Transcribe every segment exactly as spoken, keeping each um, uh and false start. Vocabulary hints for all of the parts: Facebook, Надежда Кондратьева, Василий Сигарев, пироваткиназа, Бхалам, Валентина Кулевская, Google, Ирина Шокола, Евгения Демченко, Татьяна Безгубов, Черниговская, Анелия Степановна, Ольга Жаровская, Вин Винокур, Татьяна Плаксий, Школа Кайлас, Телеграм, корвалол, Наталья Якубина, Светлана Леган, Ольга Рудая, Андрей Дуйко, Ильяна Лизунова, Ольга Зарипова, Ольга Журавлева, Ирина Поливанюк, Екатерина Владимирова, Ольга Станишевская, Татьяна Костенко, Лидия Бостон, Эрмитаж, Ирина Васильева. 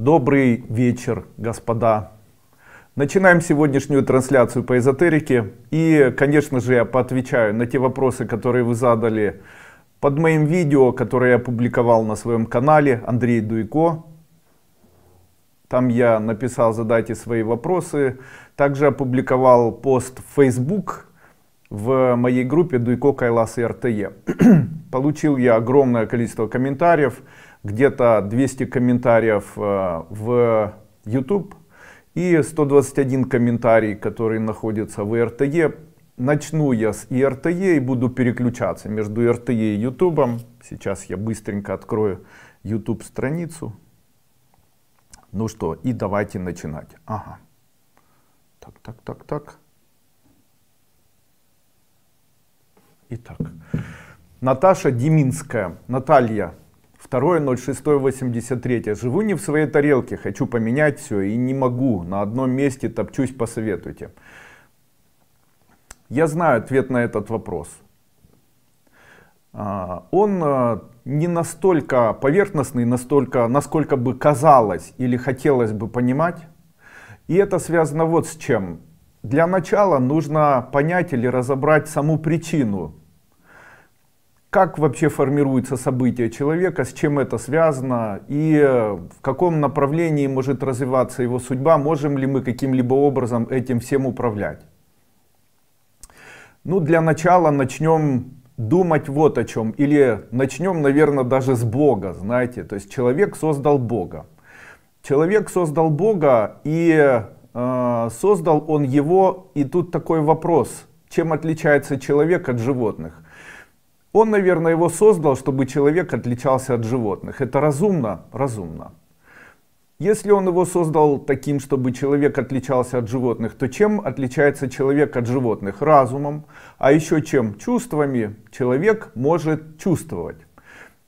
Добрый вечер, господа. Начинаем сегодняшнюю трансляцию по эзотерике. И, конечно же, я поотвечаю на те вопросы, которые вы задали под моим видео, которое я опубликовал на своем канале Андрей Дуйко. Там я написал «Задайте свои вопросы». Также опубликовал пост в Facebook в моей группе Дуйко, Кайлас и РТЕ. Получил я огромное количество комментариев. Где-то двести комментариев в YouTube и сто двадцать один комментарий, который находится в ИРТЕ. Начну я с ИРТЕ и буду переключаться между ИРТЕ и YouTube. Сейчас я быстренько открою YouTube страницу. Ну что, и давайте начинать. Ага. Так, так, так, так. Итак. Наташа Деминская. Наталья. второе ноль шестое восемьдесят третье. Живу не в своей тарелке, хочу поменять все и не могу. На одном месте топчусь, посоветуйте. Я знаю ответ на этот вопрос. Он не настолько поверхностный, настолько, насколько бы казалось или хотелось бы понимать. И это связано вот с чем. Для начала нужно понять или разобрать саму причину. Как вообще формируется событие человека, с чем это связано и в каком направлении может развиваться его судьба, можем ли мы каким-либо образом этим всем управлять. Ну, для начала начнем думать вот о чем, или начнем, наверное, даже с Бога, знаете, то есть человек создал Бога. Человек создал Бога, и э, создал он его, и тут такой вопрос, чем отличается человек от животных. Он, наверное, его создал, чтобы человек отличался от животных. Это разумно? Разумно. Если он его создал таким, чтобы человек отличался от животных, то чем отличается человек от животных? Разумом. А еще чем? Чувствами. Человек может чувствовать.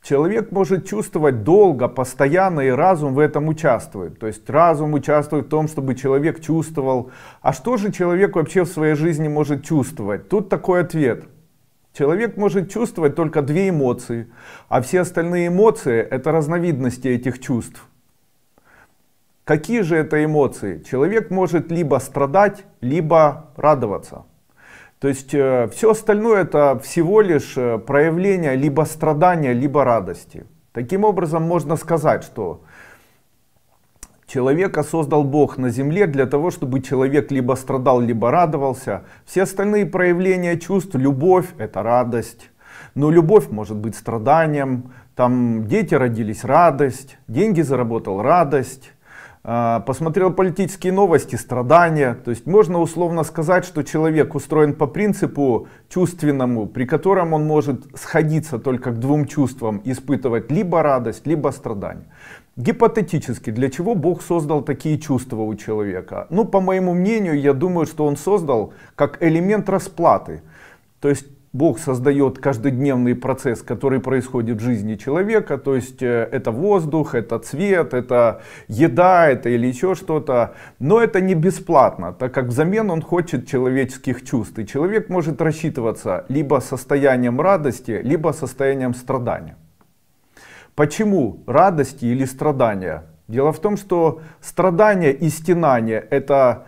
Человек может чувствовать долго, постоянно, и разум в этом участвует. То есть разум участвует в том, чтобы человек чувствовал. А что же человек вообще в своей жизни может чувствовать? Тут такой ответ. Человек может чувствовать только две эмоции, а все остальные эмоции — это разновидности этих чувств. Какие же это эмоции? Человек может либо страдать, либо радоваться. То есть э, все остальное — это всего лишь проявление либо страдания, либо радости. Таким образом, можно сказать, что человека создал Бог на земле для того, чтобы человек либо страдал, либо радовался. Все остальные проявления чувств, любовь — это радость. Но любовь может быть страданием. Там дети родились — радость, деньги заработал — радость. Посмотрел политические новости — страдания. То есть можно условно сказать, что человек устроен по принципу чувственному, при котором он может сходиться только к двум чувствам, испытывать либо радость, либо страдание. Гипотетически, для чего Бог создал такие чувства у человека? Ну, по моему мнению, я думаю, что он создал как элемент расплаты. То есть Бог создает каждодневный процесс, который происходит в жизни человека. То есть это воздух, это цвет, это еда, это или еще что-то. Но это не бесплатно, так как взамен он хочет человеческих чувств. И человек может рассчитываться либо состоянием радости, либо состоянием страдания. Почему радости или страдания? Дело в том, что страдание и стенание — это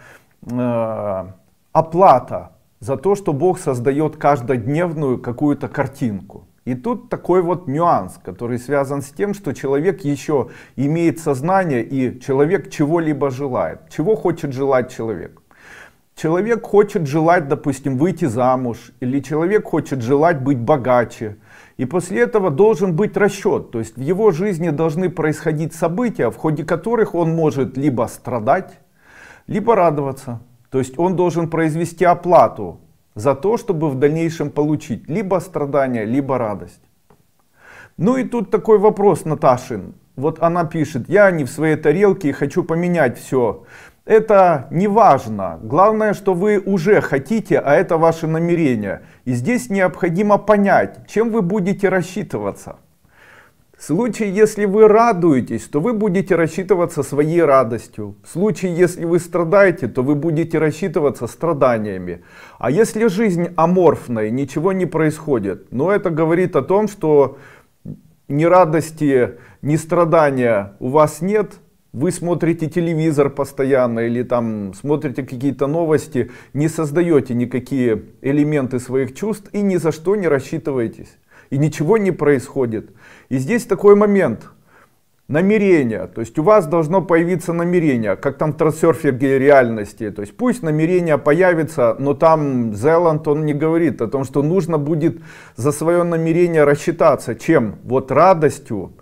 э, оплата за то, что Бог создает каждодневную какую-то картинку. И тут такой вот нюанс, который связан с тем, что человек еще имеет сознание, и человек чего-либо желает. Чего хочет желать человек? Человек хочет желать, допустим, выйти замуж, или человек хочет желать быть богаче. И после этого должен быть расчет, то есть в его жизни должны происходить события, в ходе которых он может либо страдать, либо радоваться. То есть он должен произвести оплату за то, чтобы в дальнейшем получить либо страдания, либо радость. Ну и тут такой вопрос Наташин. Вот она пишет: я не в своей тарелке и хочу поменять все. Это не важно. Главное, что вы уже хотите, а это ваше намерение. И здесь необходимо понять, чем вы будете рассчитываться. В случае, если вы радуетесь, то вы будете рассчитываться своей радостью. В случае, если вы страдаете, то вы будете рассчитываться страданиями. А если жизнь аморфная, ничего не происходит, но это говорит о том, что ни радости, ни страдания у вас нет. вы смотрите телевизор постоянно или там смотрите какие-то новости, не создаете никакие элементы своих чувств и ни за что не рассчитываетесь. И ничего не происходит. И здесь такой момент. Намерение. То есть у вас должно появиться намерение, как там в трансерфинге реальности. То есть пусть намерение появится, но там Зеланд, он не говорит о том, что нужно будет за свое намерение рассчитаться. Чем? Вот радостью.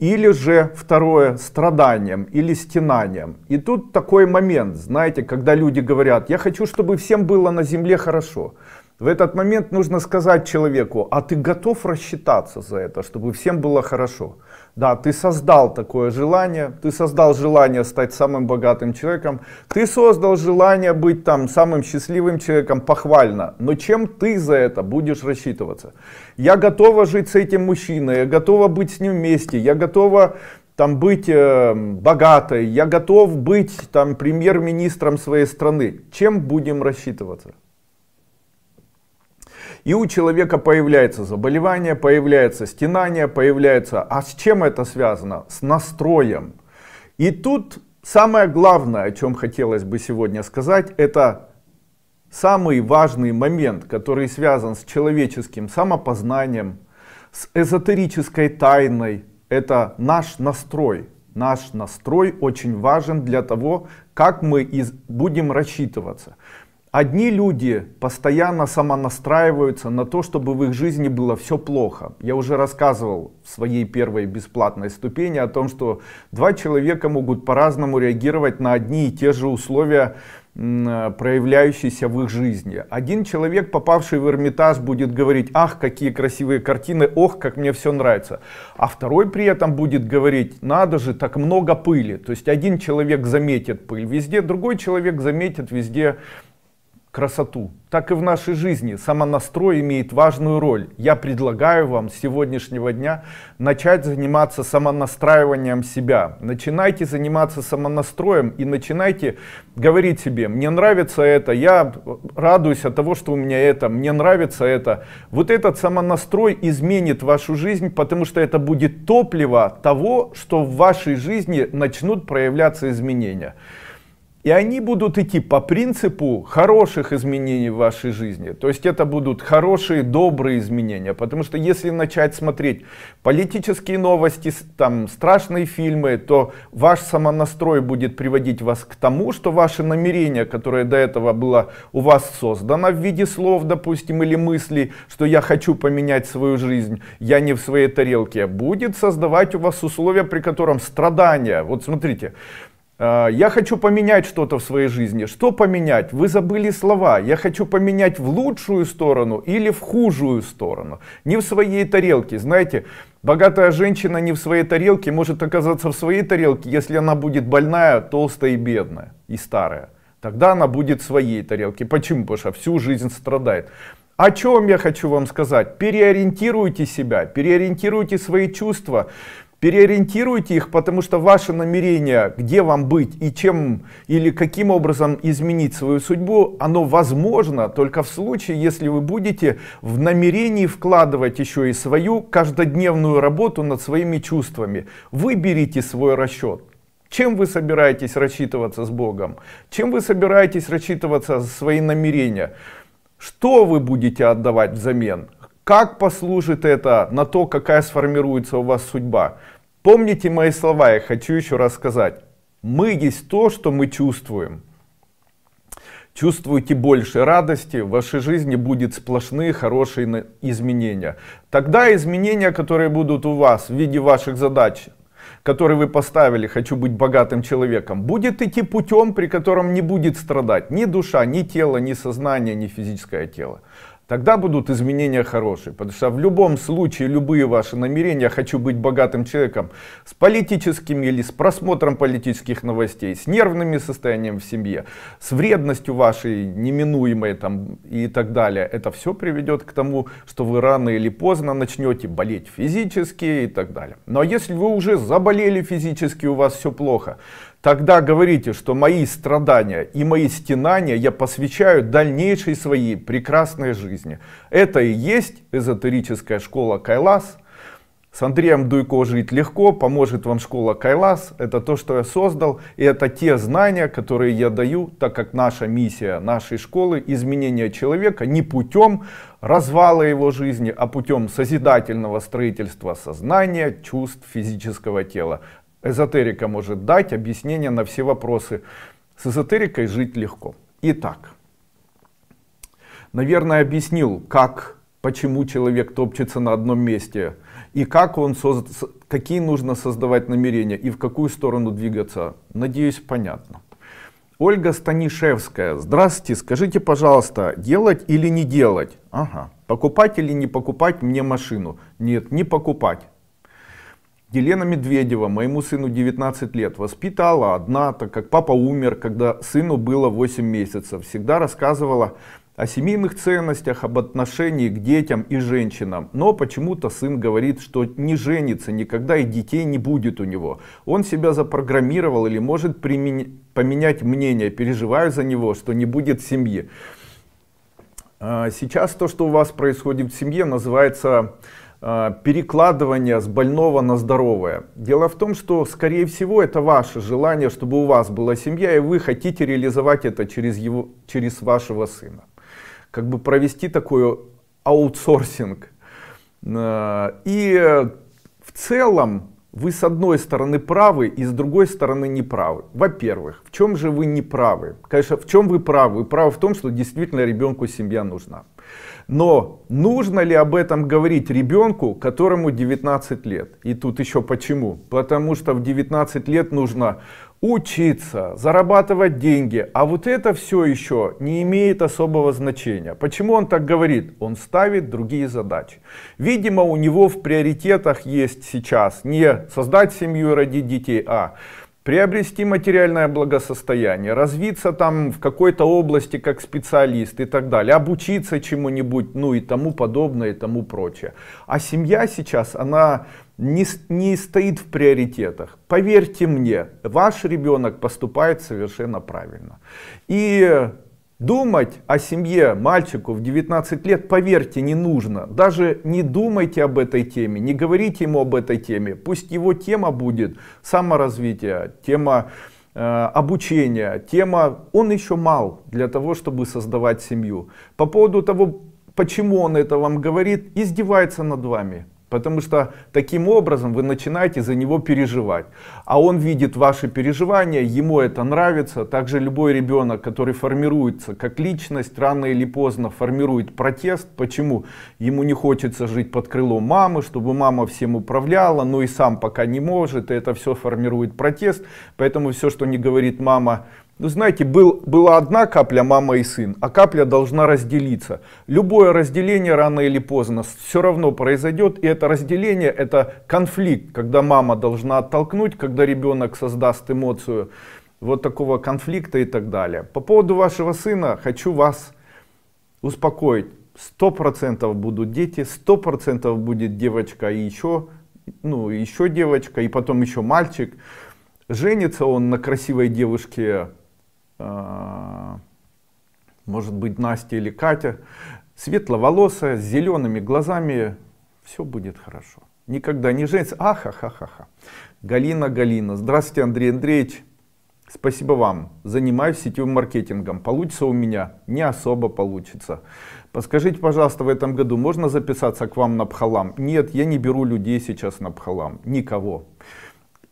Или же второе, страданием или стенанием. И тут такой момент, знаете, когда люди говорят: я хочу, чтобы всем было на земле хорошо. В этот момент нужно сказать человеку: а ты готов рассчитаться за это, чтобы всем было хорошо? Да, ты создал такое желание, ты создал желание стать самым богатым человеком, ты создал желание быть там самым счастливым человеком, похвально, но чем ты за это будешь рассчитываться? Я готова жить с этим мужчиной, я готова быть с ним вместе, я готова там быть э, богатой, я готов быть там премьер-министром своей страны. Чем будем рассчитываться? И у человека появляется заболевание, появляется стенание, появляется... А с чем это связано? С настроем. И тут самое главное, о чем хотелось бы сегодня сказать, это самый важный момент, который связан с человеческим самопознанием, с эзотерической тайной. Это наш настрой. Наш настрой очень важен для того, как мы из... будем рассчитываться. Одни люди постоянно самонастраиваются на то, чтобы в их жизни было все плохо. Я уже рассказывал в своей первой бесплатной ступени о том, что два человека могут по-разному реагировать на одни и те же условия, проявляющиеся в их жизни. Один человек, попавший в Эрмитаж, будет говорить: ах, какие красивые картины, ох, как мне все нравится. А второй при этом будет говорить: надо же, так много пыли. То есть один человек заметит пыль везде, другой человек заметит везде красоту. Так и в нашей жизни самонастрой имеет важную роль. Я предлагаю вам с сегодняшнего дня начать заниматься самонастраиванием себя. Начинайте заниматься самонастроем и начинайте говорить себе: мне нравится это, я радуюсь от того, что у меня это, мне нравится это. Вот этот самонастрой изменит вашу жизнь, потому что это будет топливо того, что в вашей жизни начнут проявляться изменения. И они будут идти по принципу хороших изменений в вашей жизни. То есть это будут хорошие, добрые изменения. Потому что если начать смотреть политические новости, там, страшные фильмы, то ваш самонастрой будет приводить вас к тому, что ваше намерение, которое до этого было у вас создано в виде слов, допустим, или мыслей, что я хочу поменять свою жизнь, я не в своей тарелке, будет создавать у вас условия, при котором страдания. Вот смотрите. Я хочу поменять что-то в своей жизни. Что поменять? Вы забыли слова. Я хочу поменять в лучшую сторону или в худшую сторону. Не в своей тарелке. Знаете, богатая женщина не в своей тарелке может оказаться в своей тарелке, если она будет больная, толстая и бедная, и старая. Тогда она будет в своей тарелке. Почему? Потому что всю жизнь страдает. О чем я хочу вам сказать? Переориентируйте себя, переориентируйте свои чувства. Переориентируйте их, потому что ваше намерение, где вам быть и чем или каким образом изменить свою судьбу, оно возможно только в случае, если вы будете в намерении вкладывать еще и свою каждодневную работу над своими чувствами. Выберите свой расчет. Чем вы собираетесь рассчитываться с Богом? Чем вы собираетесь рассчитываться за свои намерения? Что вы будете отдавать взамен? Как послужит это на то, какая сформируется у вас судьба? Помните мои слова, я хочу еще раз сказать. Мы есть то, что мы чувствуем. Чувствуйте больше радости, в вашей жизни будут сплошные хорошие изменения. Тогда изменения, которые будут у вас в виде ваших задач, который вы поставили, хочу быть богатым человеком, будет идти путем, при котором не будет страдать ни душа, ни тело, ни сознание, ни физическое тело. Тогда будут изменения хорошие, потому что в любом случае любые ваши намерения «хочу быть богатым человеком» с политическими или с просмотром политических новостей, с нервными состояниями в семье, с вредностью вашей неминуемой там, и так далее, это все приведет к тому, что вы рано или поздно начнете болеть физически и так далее. Но если вы уже заболели физически, у вас все плохо, тогда говорите, что мои страдания и мои стенания я посвящаю дальнейшей своей прекрасной жизни. Это и есть эзотерическая школа Кайлас. С Андреем Дуйко жить легко, поможет вам школа Кайлас. Это то, что я создал, и это те знания, которые я даю, так как наша миссия нашей школы — изменение человека не путем развала его жизни, а путем созидательного строительства сознания, чувств, физического тела. Эзотерика может дать объяснение на все вопросы. С эзотерикой жить легко. Итак, наверное, объяснил, как, почему человек топчется на одном месте, и как он созд... какие нужно создавать намерения, и в какую сторону двигаться. Надеюсь, понятно. Ольга Станишевская. Здравствуйте, скажите, пожалуйста, делать или не делать? Ага. Покупать или не покупать мне машину? Нет, не покупать. Елена Медведева. Моему сыну девятнадцать лет. Воспитала одна, так как папа умер, когда сыну было восемь месяцев. Всегда рассказывала о семейных ценностях, об отношении к детям и женщинам. Но почему-то сын говорит, что не женится никогда и детей не будет у него. Он себя запрограммировал или может поменять мнение. Переживаю за него, что не будет семьи. Сейчас то, что у вас происходит в семье, называется перекладывание с больного на здоровое. Дело в том, что, скорее всего, это ваше желание, чтобы у вас была семья, и вы хотите реализовать это через, его, через вашего сына. Как бы провести такой аутсорсинг. И в целом вы с одной стороны правы и с другой стороны не правы. Во-первых, в чем же вы не правы? Конечно, в чем вы правы? Вы правы в том, что действительно ребенку семья нужна. Но нужно ли об этом говорить ребенку, которому девятнадцать лет? И тут еще почему? Потому что в девятнадцать лет нужно учиться, зарабатывать деньги, а вот это все еще не имеет особого значения. Почему он так говорит? Он ставит другие задачи. Видимо, у него в приоритетах есть сейчас не создать семью и родить детей, а приобрести материальное благосостояние, развиться там в какой-то области как специалист и так далее, обучиться чему-нибудь, ну и тому подобное, и тому прочее. А семья сейчас, она не, не стоит в приоритетах. Поверьте мне, ваш ребенок поступает совершенно правильно. И думать о семье мальчику в девятнадцать лет, поверьте, не нужно. Даже не думайте об этой теме, не говорите ему об этой теме. Пусть его тема будет саморазвитие, тема э, обучения, тема... Он еще мал для того, чтобы создавать семью. По поводу того, почему он это вам говорит, издевается над вами. Потому что таким образом вы начинаете за него переживать. А он видит ваши переживания, ему это нравится. Также любой ребенок, который формируется как личность, рано или поздно формирует протест. Почему? Ему не хочется жить под крылом мамы, чтобы мама всем управляла, но и сам пока не может. И это все формирует протест. Поэтому все, что не говорит мама... Ну, знаете, был, была одна капля, мама и сын, а капля должна разделиться. Любое разделение рано или поздно все равно произойдет, и это разделение, это конфликт, когда мама должна оттолкнуть, когда ребенок создаст эмоцию вот такого конфликта и так далее. По поводу вашего сына хочу вас успокоить. сто процентов будут дети, сто процентов будет девочка и еще, ну, еще девочка, и потом еще мальчик. Женится он на красивой девушке, может быть, Настя или Катя, светловолосая, с зелеными глазами, все будет хорошо. Никогда не женится, ахахахаха. Галина, Галина, здравствуйте, Андрей Андреевич, спасибо вам, занимаюсь сетевым маркетингом, получится у меня? Не особо получится. Подскажите, пожалуйста, в этом году можно записаться к вам на Бхалам? Нет, я не беру людей сейчас на Бхалам, никого.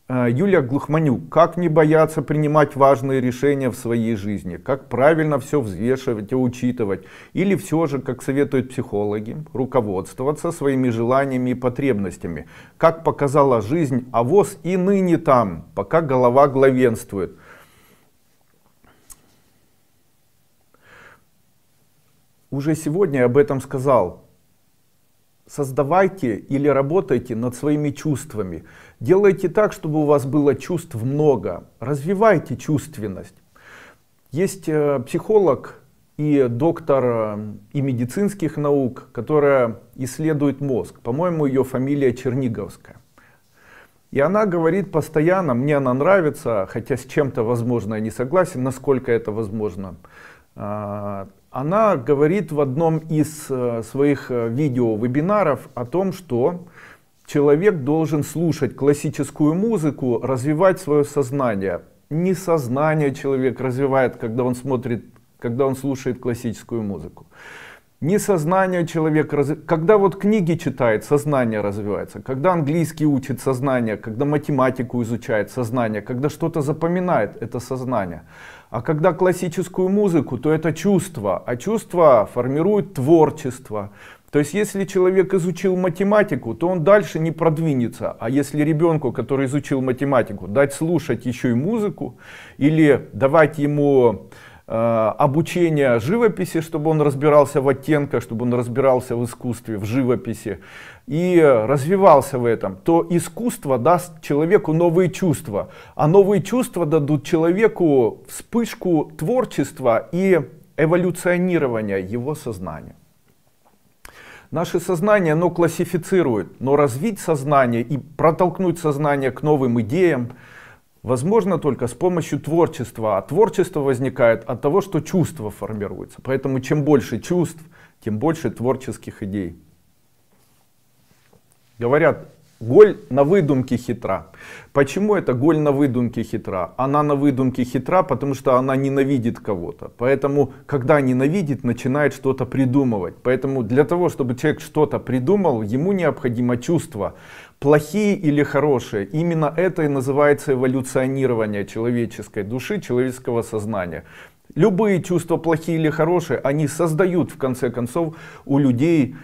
Юлия Глухманюк. Как не бояться принимать важные решения в своей жизни? Как правильно все взвешивать и учитывать? Или все же, как советуют психологи, руководствоваться своими желаниями и потребностями? Как показала жизнь, авось и ныне там, пока голова главенствует. Уже сегодня я об этом сказал. Создавайте или работайте над своими чувствами. Делайте так, чтобы у вас было чувств много. Развивайте чувственность. Есть психолог и доктор и медицинских наук, которая исследует мозг. По-моему, ее фамилия Черниговская. И она говорит постоянно, мне она нравится, хотя с чем-то, возможно, я не согласен, насколько это возможно. Она говорит в одном из своих видео-вебинаров о том, что человек должен слушать классическую музыку, развивать свое сознание. Не сознание человек развивает, когда он смотрит, когда он слушает классическую музыку. Не сознание человека, когда вот книги читает, сознание развивается, когда английский учит, сознание, когда математику изучает, сознание, когда что-то запоминает, это сознание. А когда классическую музыку, то это чувство, а чувство формирует творчество. То есть если человек изучил математику, то он дальше не продвинется. А если ребенку, который изучил математику, дать слушать еще и музыку или давать ему обучение живописи, чтобы он разбирался в оттенках, чтобы он разбирался в искусстве, в живописи и развивался в этом, то искусство даст человеку новые чувства, а новые чувства дадут человеку вспышку творчества и эволюционирования его сознания. Наше сознание, оно классифицирует, но развить сознание и протолкнуть сознание к новым идеям возможно только с помощью творчества, а творчество возникает от того, что чувства формируются. Поэтому чем больше чувств, тем больше творческих идей. Говорят, голь на выдумке хитра. Почему это голь на выдумке хитра? Она на выдумке хитра, потому что она ненавидит кого-то. Поэтому, когда ненавидит, начинает что-то придумывать. Поэтому для того, чтобы человек что-то придумал, ему необходимо чувство. Плохие или хорошие, именно это и называется эволюционирование человеческой души, человеческого сознания. Любые чувства, плохие или хорошие, они создают в конце концов у людей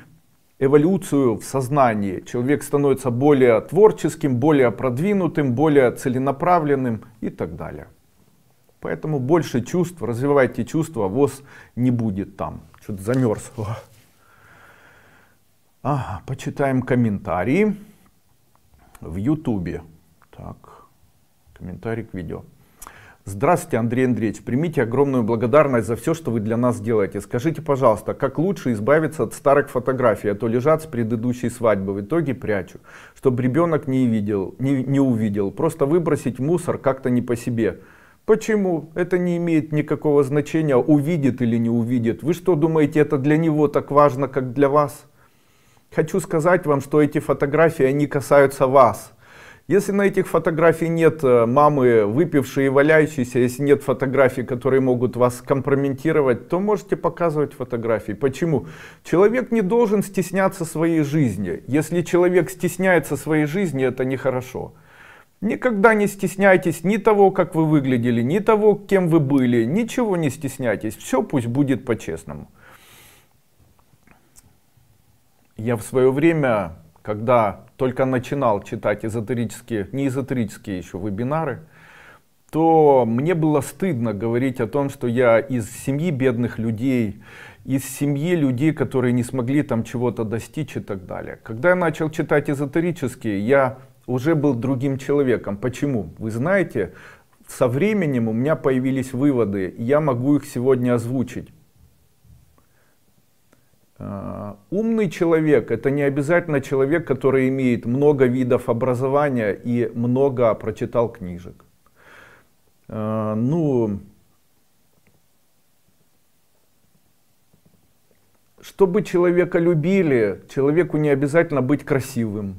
эволюцию в сознании. Человек становится более творческим, более продвинутым, более целенаправленным и так далее. Поэтому больше чувств, развивайте чувства, вас не будет там. Что-то замерзло. Ага, почитаем комментарии. В ютубе. Так, комментарий к видео. Здравствуйте, Андрей Андреевич. Примите огромную благодарность за все, что вы для нас делаете. Скажите, пожалуйста, как лучше избавиться от старых фотографий, а то лежат с предыдущей свадьбы. В итоге прячу, чтобы ребенок не видел, не, не увидел. Просто выбросить мусор как-то не по себе. Почему? Это не имеет никакого значения, увидит или не увидит. Вы что думаете, это для него так важно, как для вас? Хочу сказать вам, что эти фотографии, они касаются вас. Если на этих фотографиях нет мамы, выпившей и валяющейся, если нет фотографий, которые могут вас компрометировать, то можете показывать фотографии. Почему? Человек не должен стесняться своей жизни. Если человек стесняется своей жизни, это нехорошо. Никогда не стесняйтесь ни того, как вы выглядели, ни того, кем вы были. Ничего не стесняйтесь. Все пусть будет по-честному. Я в свое время, когда только начинал читать эзотерические, не эзотерические еще вебинары, то мне было стыдно говорить о том, что я из семьи бедных людей, из семьи людей, которые не смогли там чего-то достичь и так далее. Когда я начал читать эзотерические, я уже был другим человеком. Почему? Вы знаете, со временем у меня появились выводы, и я могу их сегодня озвучить. Умный человек — это не обязательно человек, который имеет много видов образования и много прочитал книжек. Ну, чтобы человека любили, человеку не обязательно быть красивым.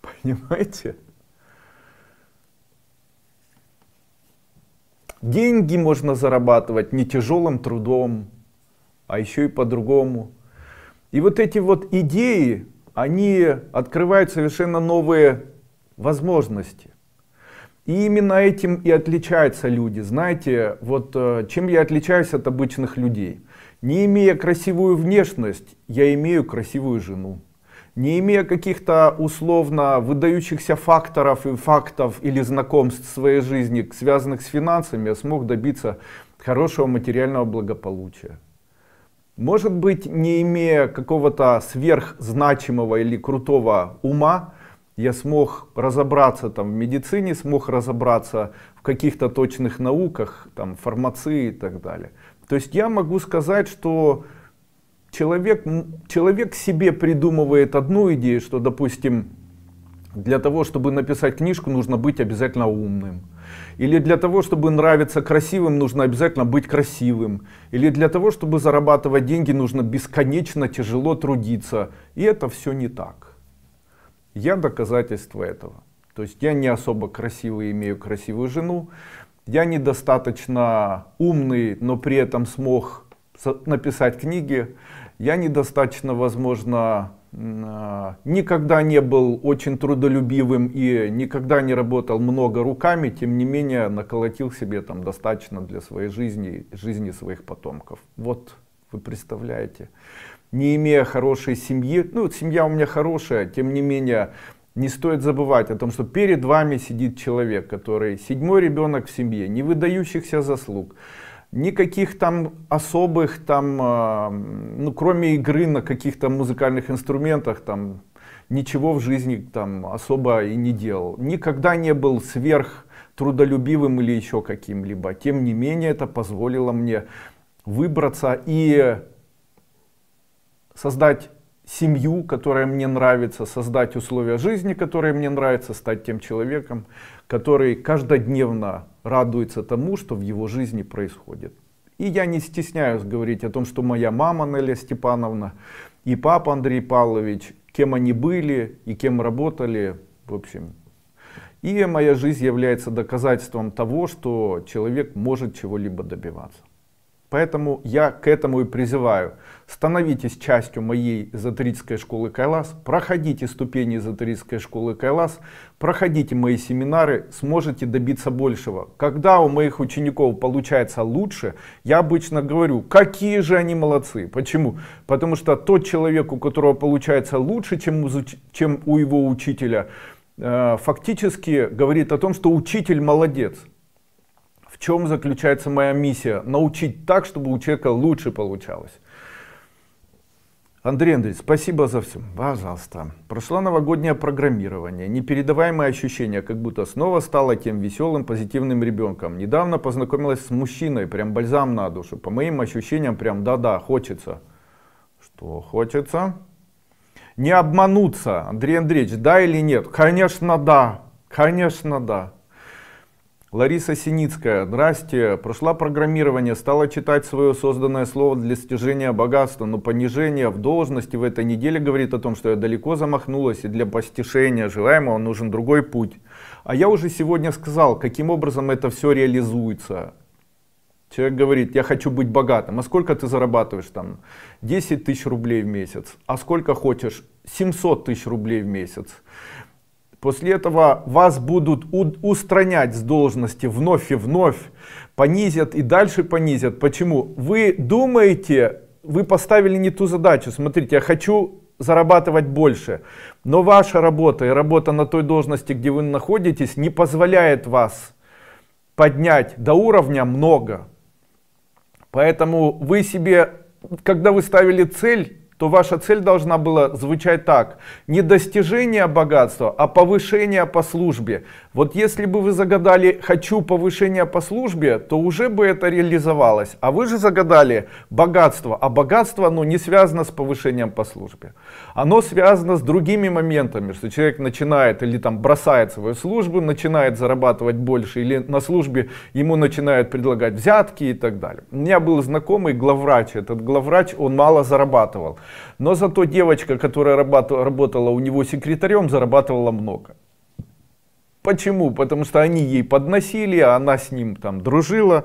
Понимаете? Деньги можно зарабатывать не тяжелым трудом, а еще и по-другому. И вот эти вот идеи, они открывают совершенно новые возможности. И именно этим и отличаются люди. Знаете, вот чем я отличаюсь от обычных людей? Не имея красивую внешность, я имею красивую жену. Не имея каких-то условно выдающихся факторов и фактов или знакомств в своей жизни, связанных с финансами, я смог добиться хорошего материального благополучия. Может быть, не имея какого-то сверхзначимого или крутого ума, я смог разобраться там в медицине, смог разобраться в каких-то точных науках, там, фармации и так далее. То есть я могу сказать, что человек, человек себе придумывает одну идею, что, допустим, для того, чтобы написать книжку, нужно быть обязательно умным. Или для того, чтобы нравиться красивым, нужно обязательно быть красивым. Или для того, чтобы зарабатывать деньги, нужно бесконечно тяжело трудиться. И это все не так. Я доказательство этого. То есть я не особо красивый, имею красивую жену. Я недостаточно умный, но при этом смог написать книги. Я недостаточно, возможно, никогда не был очень трудолюбивым и никогда не работал много руками. Тем не менее, наколотил себе там достаточно для своей жизни, жизни своих потомков. Вот вы представляете. Не имея хорошей семьи, ну, семья у меня хорошая, тем не менее... Не стоит забывать о том, что перед вами сидит человек, который седьмой ребенок в семье, не выдающихся заслуг, никаких там особых, там, ну, кроме игры на каких-то музыкальных инструментах, там, ничего в жизни там особо и не делал. Никогда не был сверхтрудолюбивым или еще каким-либо. Тем не менее, это позволило мне выбраться и создать семью, которая мне нравится, создать условия жизни, которые мне нравятся, стать тем человеком, который каждодневно радуется тому, что в его жизни происходит. И я не стесняюсь говорить о том, что моя мама Анелия Степановна и папа Андрей Павлович, кем они были и кем работали, в общем. И моя жизнь является доказательством того, что человек может чего-либо добиваться. Поэтому я к этому и призываю. Становитесь частью моей эзотерической школы Кайлас, проходите ступени эзотерической школы Кайлас, проходите мои семинары, сможете добиться большего. Когда у моих учеников получается лучше, я обычно говорю, какие же они молодцы. Почему? Потому что тот человек, у которого получается лучше, чем, чем у его учителя, фактически говорит о том, что учитель молодец. В чем заключается моя миссия? Научить так, чтобы у человека лучше получалось. Андрей Андреевич, спасибо за все. Пожалуйста. Прошло новогоднее программирование. Непередаваемое ощущение, как будто снова стала тем веселым, позитивным ребенком. Недавно познакомилась с мужчиной, прям бальзам на душу. По моим ощущениям, прям да-да, хочется. Что хочется? Не обмануться. Андрей Андреевич, да или нет? Конечно, да. Конечно, да. Лариса Синицкая, здрасте, прошла программирование, стала читать свое созданное слово для стяжения богатства, но понижение в должности в этой неделе говорит о том, что я далеко замахнулась, и для постижения желаемого нужен другой путь. А я уже сегодня сказал, каким образом это все реализуется. Человек говорит, я хочу быть богатым, а сколько ты зарабатываешь там? десять тысяч рублей в месяц, а сколько хочешь? семьсот тысяч рублей в месяц. После этого вас будут устранять с должности вновь и вновь, понизят и дальше понизят. Почему? Вы думаете, вы поставили не ту задачу. Смотрите, я хочу зарабатывать больше, но ваша работа и работа на той должности, где вы находитесь, не позволяет вас поднять до уровня много. Поэтому вы себе, когда вы ставили цель, то ваша цель должна была звучать так. Не достижение богатства, а повышение по службе. Вот если бы вы загадали «хочу повышение по службе», то уже бы это реализовалось. А вы же загадали богатство, а богатство оно не связано с повышением по службе. Оно связано с другими моментами, что человек начинает или там бросает свою службу, начинает зарабатывать больше, или на службе ему начинают предлагать взятки и так далее. У меня был знакомый главврач, этот главврач, он мало зарабатывал. Но зато девочка, которая работала у него секретарем, зарабатывала много. Почему? Потому что они ей подносили, а она с ним там дружила.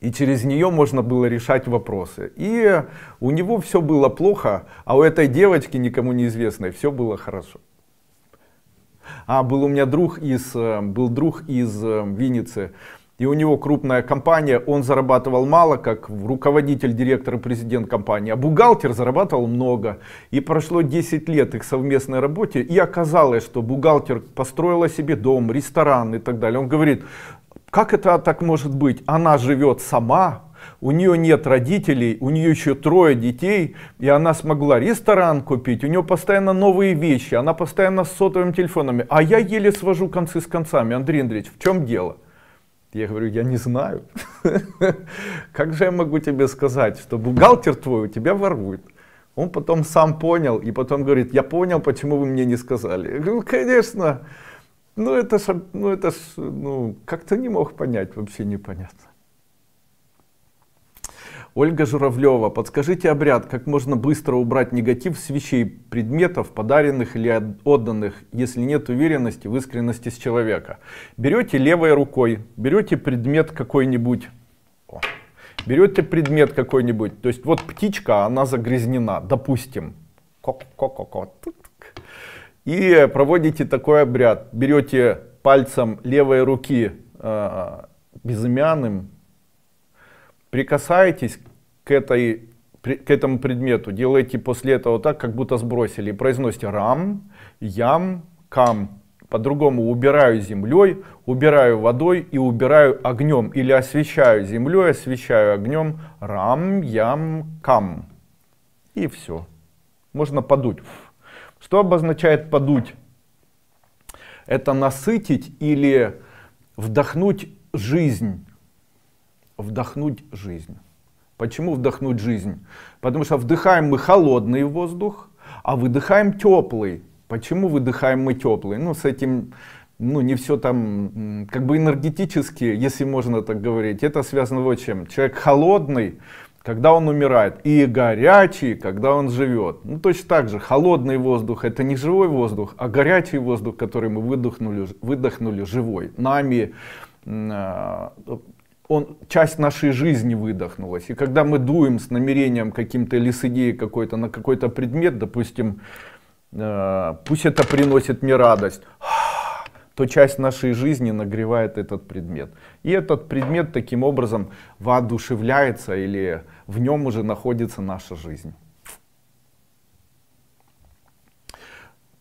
И через нее можно было решать вопросы. И у него все было плохо, а у этой девочки, никому неизвестной, все было хорошо. А был у меня друг из, был друг из Винницы. И у него крупная компания, он зарабатывал мало, как руководитель, директор и президент компании, а бухгалтер зарабатывал много. И прошло десять лет их совместной работе, и оказалось, что бухгалтер построила себе дом, ресторан и так далее. Он говорит, как это так может быть? Она живет сама, у нее нет родителей, у нее еще трое детей, и она смогла ресторан купить, у нее постоянно новые вещи, она постоянно с сотовыми телефонами. А я еле свожу концы с концами. Андрей Андреевич, в чем дело? Я говорю, я не знаю. Как же я могу тебе сказать, что бухгалтер твой у тебя ворует? Он потом сам понял и потом говорит, я понял, почему вы мне не сказали. Я говорю, конечно, ну это ж, ну это ж, ну как-то не мог понять, вообще непонятно. Ольга Журавлева, подскажите обряд, как можно быстро убрать негатив с вещей, предметов, подаренных или отданных, если нет уверенности в искренности с человека. Берете левой рукой, берете предмет какой-нибудь, берете предмет какой-нибудь, то есть вот птичка, она загрязнена, допустим, и проводите такой обряд, берете пальцем левой руки безымянным, прикасаетесь к, этой, к этому предмету, делаете после этого так, как будто сбросили, и произносите рам, ям, кам. По-другому убираю землей, убираю водой и убираю огнем. Или освещаю землей, освещаю огнем, рам, ям, кам. И все. Можно подуть. Что обозначает подуть? Это насытить или вдохнуть жизнь. Вдохнуть жизнь. Почему вдохнуть жизнь? Потому что вдыхаем мы холодный воздух, а выдыхаем теплый. Почему выдыхаем мы теплый? Ну, с этим, ну, не все там, как бы энергетически, если можно так говорить. Это связано вот чем. Человек холодный, когда он умирает, и горячий, когда он живет. Ну, точно так же, холодный воздух — это не живой воздух, а горячий воздух, который мы выдохнули, выдохнули живой. Нами... Он, часть нашей жизни выдохнулась. И когда мы дуем с намерением каким-то или с идеей какой-то на какой-то предмет, допустим, э, пусть это приносит мне радость, то часть нашей жизни нагревает этот предмет. И этот предмет таким образом воодушевляется, или в нем уже находится наша жизнь.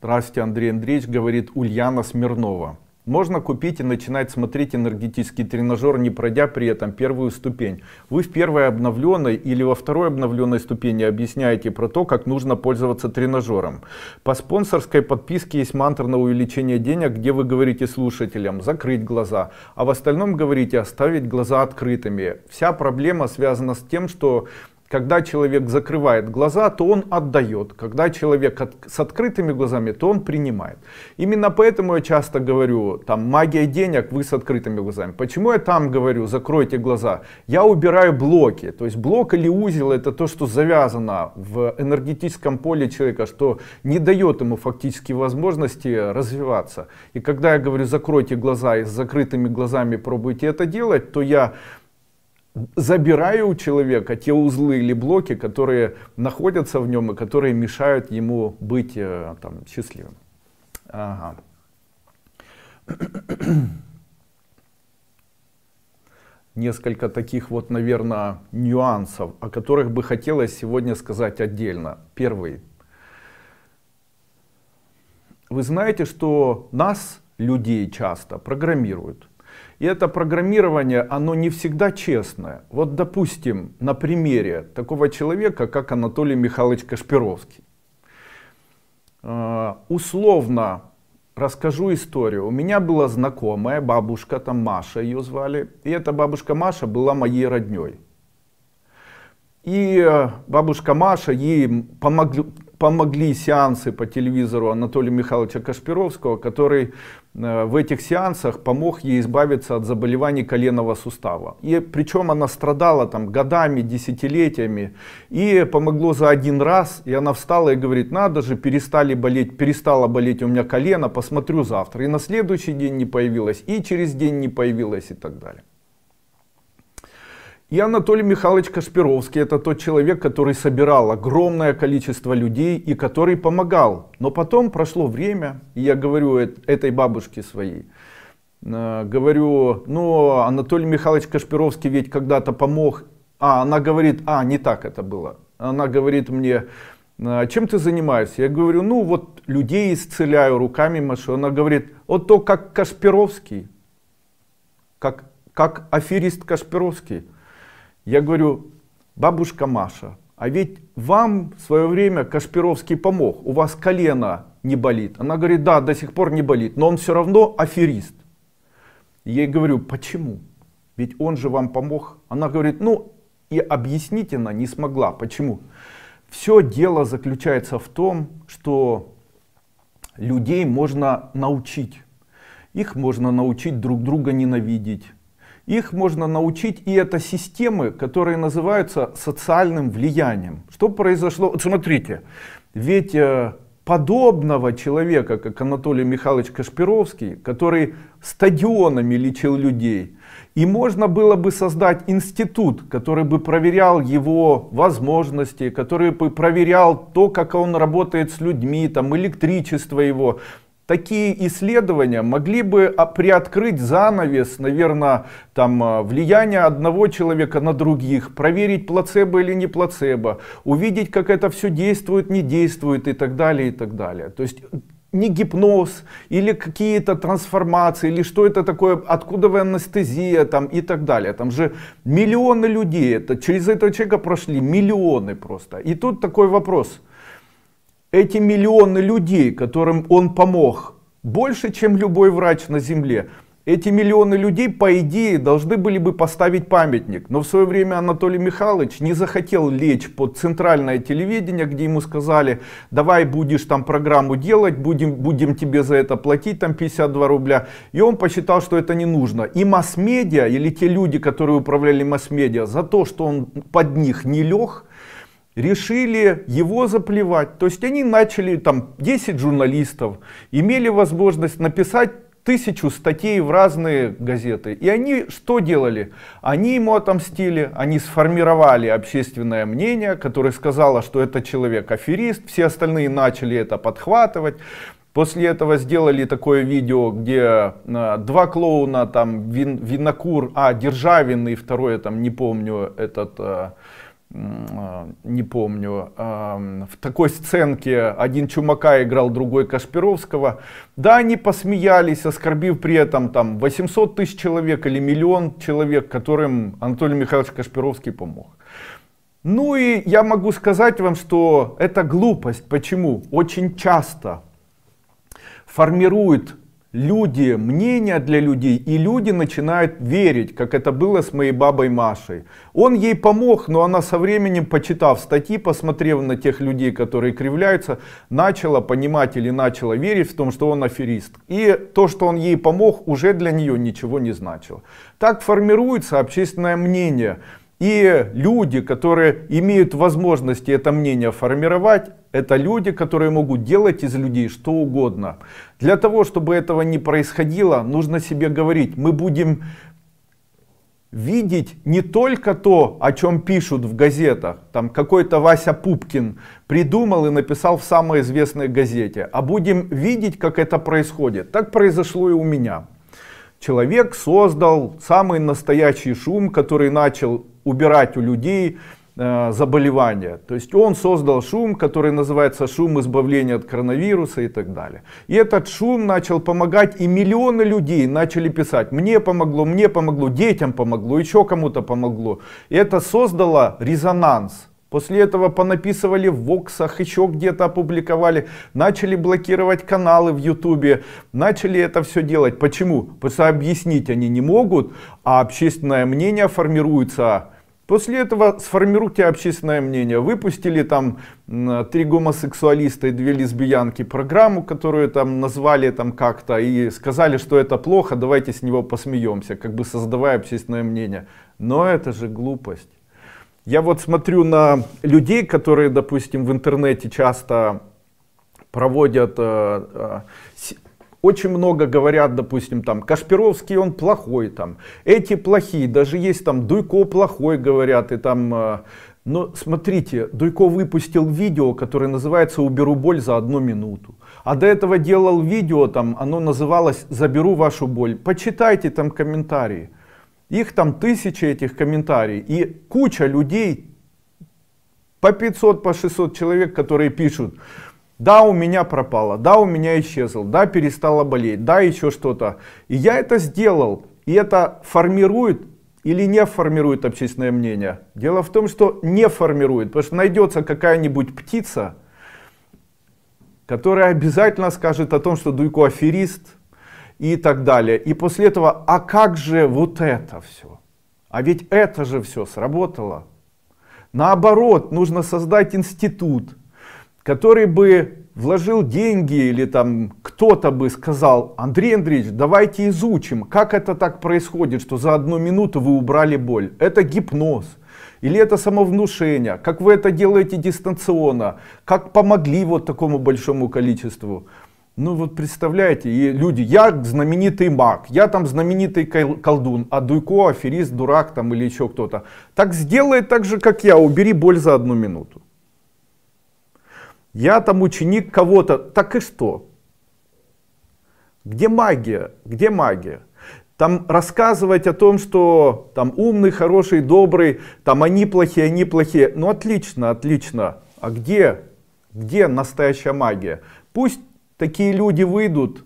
Здравствуйте, Андрей Андреевич, говорит Ульяна Смирнова. Можно купить и начинать смотреть энергетический тренажер, не пройдя при этом первую ступень. Вы в первой обновленной или во второй обновленной ступени объясняете про то, как нужно пользоваться тренажером. По спонсорской подписке есть мантра на увеличение денег, где вы говорите слушателям закрыть глаза, а в остальном говорите оставить глаза открытыми. Вся проблема связана с тем, что... Когда человек закрывает глаза, то он отдает. Когда человек от, с открытыми глазами, то он принимает. Именно поэтому я часто говорю, там, магия денег, вы с открытыми глазами. Почему я там говорю, закройте глаза? Я убираю блоки. То есть блок или узел — это то, что завязано в энергетическом поле человека, что не дает ему фактически возможности развиваться. И когда я говорю, закройте глаза и с закрытыми глазами пробуйте это делать, то я... забираю у человека те узлы или блоки, которые находятся в нем и которые мешают ему быть там счастливым. Ага. Несколько таких вот, наверное, нюансов, о которых бы хотелось сегодня сказать отдельно. Первый. Вы знаете, что нас, людей, часто программируют. И это программирование, оно не всегда честное. Вот, допустим, на примере такого человека, как Анатолий Михайлович Кашпировский. Э, условно расскажу историю. У меня была знакомая бабушка, там Маша ее звали. И эта бабушка Маша была моей родней. И бабушка Маша, ей помогли... помогли сеансы по телевизору Анатолия Михайловича Кашпировского, который в этих сеансах помог ей избавиться от заболеваний коленного сустава. И причем она страдала там годами, десятилетиями, и помогло за один раз, и она встала и говорит: надо же, перестали болеть, перестала болеть у меня колено, посмотрю завтра. И на следующий день не появилась, и через день не появилась, и так далее. И Анатолий Михайлович Кашпировский — это тот человек, который собирал огромное количество людей и который помогал. Но потом прошло время, и я говорю этой бабушке своей, говорю, ну, Анатолий Михайлович Кашпировский ведь когда-то помог. А она говорит, а, не так это было. Она говорит мне, чем ты занимаешься? Я говорю, ну, вот людей исцеляю, руками машу. Она говорит, вот то, как Кашпировский, как, как аферист Кашпировский. Я говорю, бабушка Маша, а ведь вам в свое время Кашпировский помог, у вас колено не болит. Она говорит, да, до сих пор не болит, но он все равно аферист. Я ей говорю, почему? Ведь он же вам помог. Она говорит, ну, и объяснить она не смогла, почему. Все дело заключается в том, что людей можно научить. Их можно научить друг друга ненавидеть. Их можно научить, и это системы, которые называются социальным влиянием. Что произошло? Вот смотрите, ведь подобного человека, как Анатолий Михайлович Кашпировский, который стадионами лечил людей, и можно было бы создать институт, который бы проверял его возможности, который бы проверял то, как он работает с людьми, там, электричество его. Такие исследования могли бы приоткрыть занавес, наверное, там, влияние одного человека на других, проверить плацебо или не плацебо, увидеть, как это все действует, не действует и так далее, и так далее. То есть не гипноз или какие-то трансформации, или что это такое, откуда вы анестезия там, и так далее. Там же миллионы людей, это, через этого человека прошли миллионы просто. И тут такой вопрос. Эти миллионы людей, которым он помог, больше, чем любой врач на земле, эти миллионы людей, по идее, должны были бы поставить памятник. Но в свое время Анатолий Михайлович не захотел лечь под центральное телевидение, где ему сказали, давай будешь там программу делать, будем, будем тебе за это платить там пятьдесят два рубля. И он посчитал, что это не нужно. И масс-медиа, или те люди, которые управляли масс-медиа, за то, что он под них не лег, решили его заплевать. То есть они начали, там, десять журналистов, имели возможность написать тысячу статей в разные газеты. И они что делали? Они ему отомстили, они сформировали общественное мнение, которое сказало, что этот человек аферист, все остальные начали это подхватывать. После этого сделали такое видео, где э, два клоуна, там, Вин Винокур, а, Державин и второе, там, не помню, этот... Э, не помню, в такой сценке один Чумака играл, другой Кашпировского. Да, они посмеялись, оскорбив при этом там восемьсот тысяч человек или миллион человек, которым Анатолий Михайлович Кашпировский помог. Ну и я могу сказать вам, что это глупость. Почему? Очень часто формируют люди мнения для людей, и люди начинают верить, как это было с моей бабой Машей. Он ей помог, но она со временем, почитав статьи, посмотрев на тех людей, которые кривляются, начала понимать или начала верить в том, что он аферист. И то, что он ей помог, уже для нее ничего не значило. Так формируется общественное мнение. И люди, которые имеют возможности это мнение формировать, это люди, которые могут делать из людей что угодно. Для того, чтобы этого не происходило, нужно себе говорить, мы будем видеть не только то, о чем пишут в газетах, там какой-то Вася Пупкин придумал и написал в самой известной газете, а будем видеть, как это происходит. Так произошло и у меня. Человек создал самый настоящий шум, который начал убирать у людей э, заболевания. То есть он создал шум, который называется шум избавления от коронавируса и так далее. И этот шум начал помогать, и миллионы людей начали писать, мне помогло, мне помогло, детям помогло, еще кому-то помогло. И это создало резонанс. После этого понаписывали в воксах, еще где-то опубликовали, начали блокировать каналы в ютубе, начали это все делать. Почему? Потому что объяснить они не могут, а общественное мнение формируется. После этого сформируйте общественное мнение. Выпустили там три гомосексуалиста и две лесбиянки программу, которую там назвали там как-то и сказали, что это плохо, давайте с него посмеемся, как бы создавая общественное мнение. Но это же глупость. Я вот смотрю на людей, которые, допустим, в интернете часто проводят, э, э, очень много говорят, допустим, там, Кашпировский, он плохой, там, эти плохие, даже есть там, Дуйко плохой, говорят, и там, э, но смотрите, Дуйко выпустил видео, которое называется «Уберу боль за одну минуту». А до этого делал видео, там, оно называлось «Заберу вашу боль». Почитайте там комментарии. Их там тысячи этих комментариев и куча людей, по пятьсот, по шестьсот человек, которые пишут, да, у меня пропало, да, у меня исчезло, да, перестала болеть, да, еще что-то. И я это сделал, и это формирует или не формирует общественное мнение. Дело в том, что не формирует, потому что найдется какая-нибудь птица, которая обязательно скажет о том, что Дуйко аферист, и так далее. И после этого, а как же вот это все? А ведь это же все сработало. Наоборот, нужно создать институт, который бы вложил деньги или там кто-то бы сказал: Андрей Андреевич, давайте изучим, как это так происходит, что за одну минуту вы убрали боль. Это гипноз или это самовнушение, как вы это делаете дистанционно, как помогли вот такому большому количеству. Ну вот представляете, и люди: я знаменитый маг, я там знаменитый колдун, а Дуйко аферист, дурак там или еще кто-то. Так сделай так же, как я, убери боль за одну минуту. Я там ученик кого-то, так и что? Где магия? Где магия? Там рассказывать о том, что там умный, хороший, добрый, там они плохие, они плохие. Ну отлично, отлично. А где, где настоящая магия? Пусть такие люди выйдут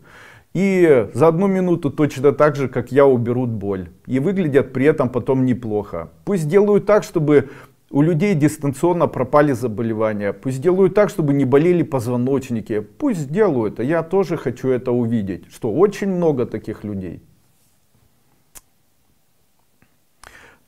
и за одну минуту точно так же, как я, уберут боль. И выглядят при этом потом неплохо. Пусть делают так, чтобы у людей дистанционно пропали заболевания. Пусть делают так, чтобы не болели позвоночники. Пусть делают, а я тоже хочу это увидеть. Что очень много таких людей.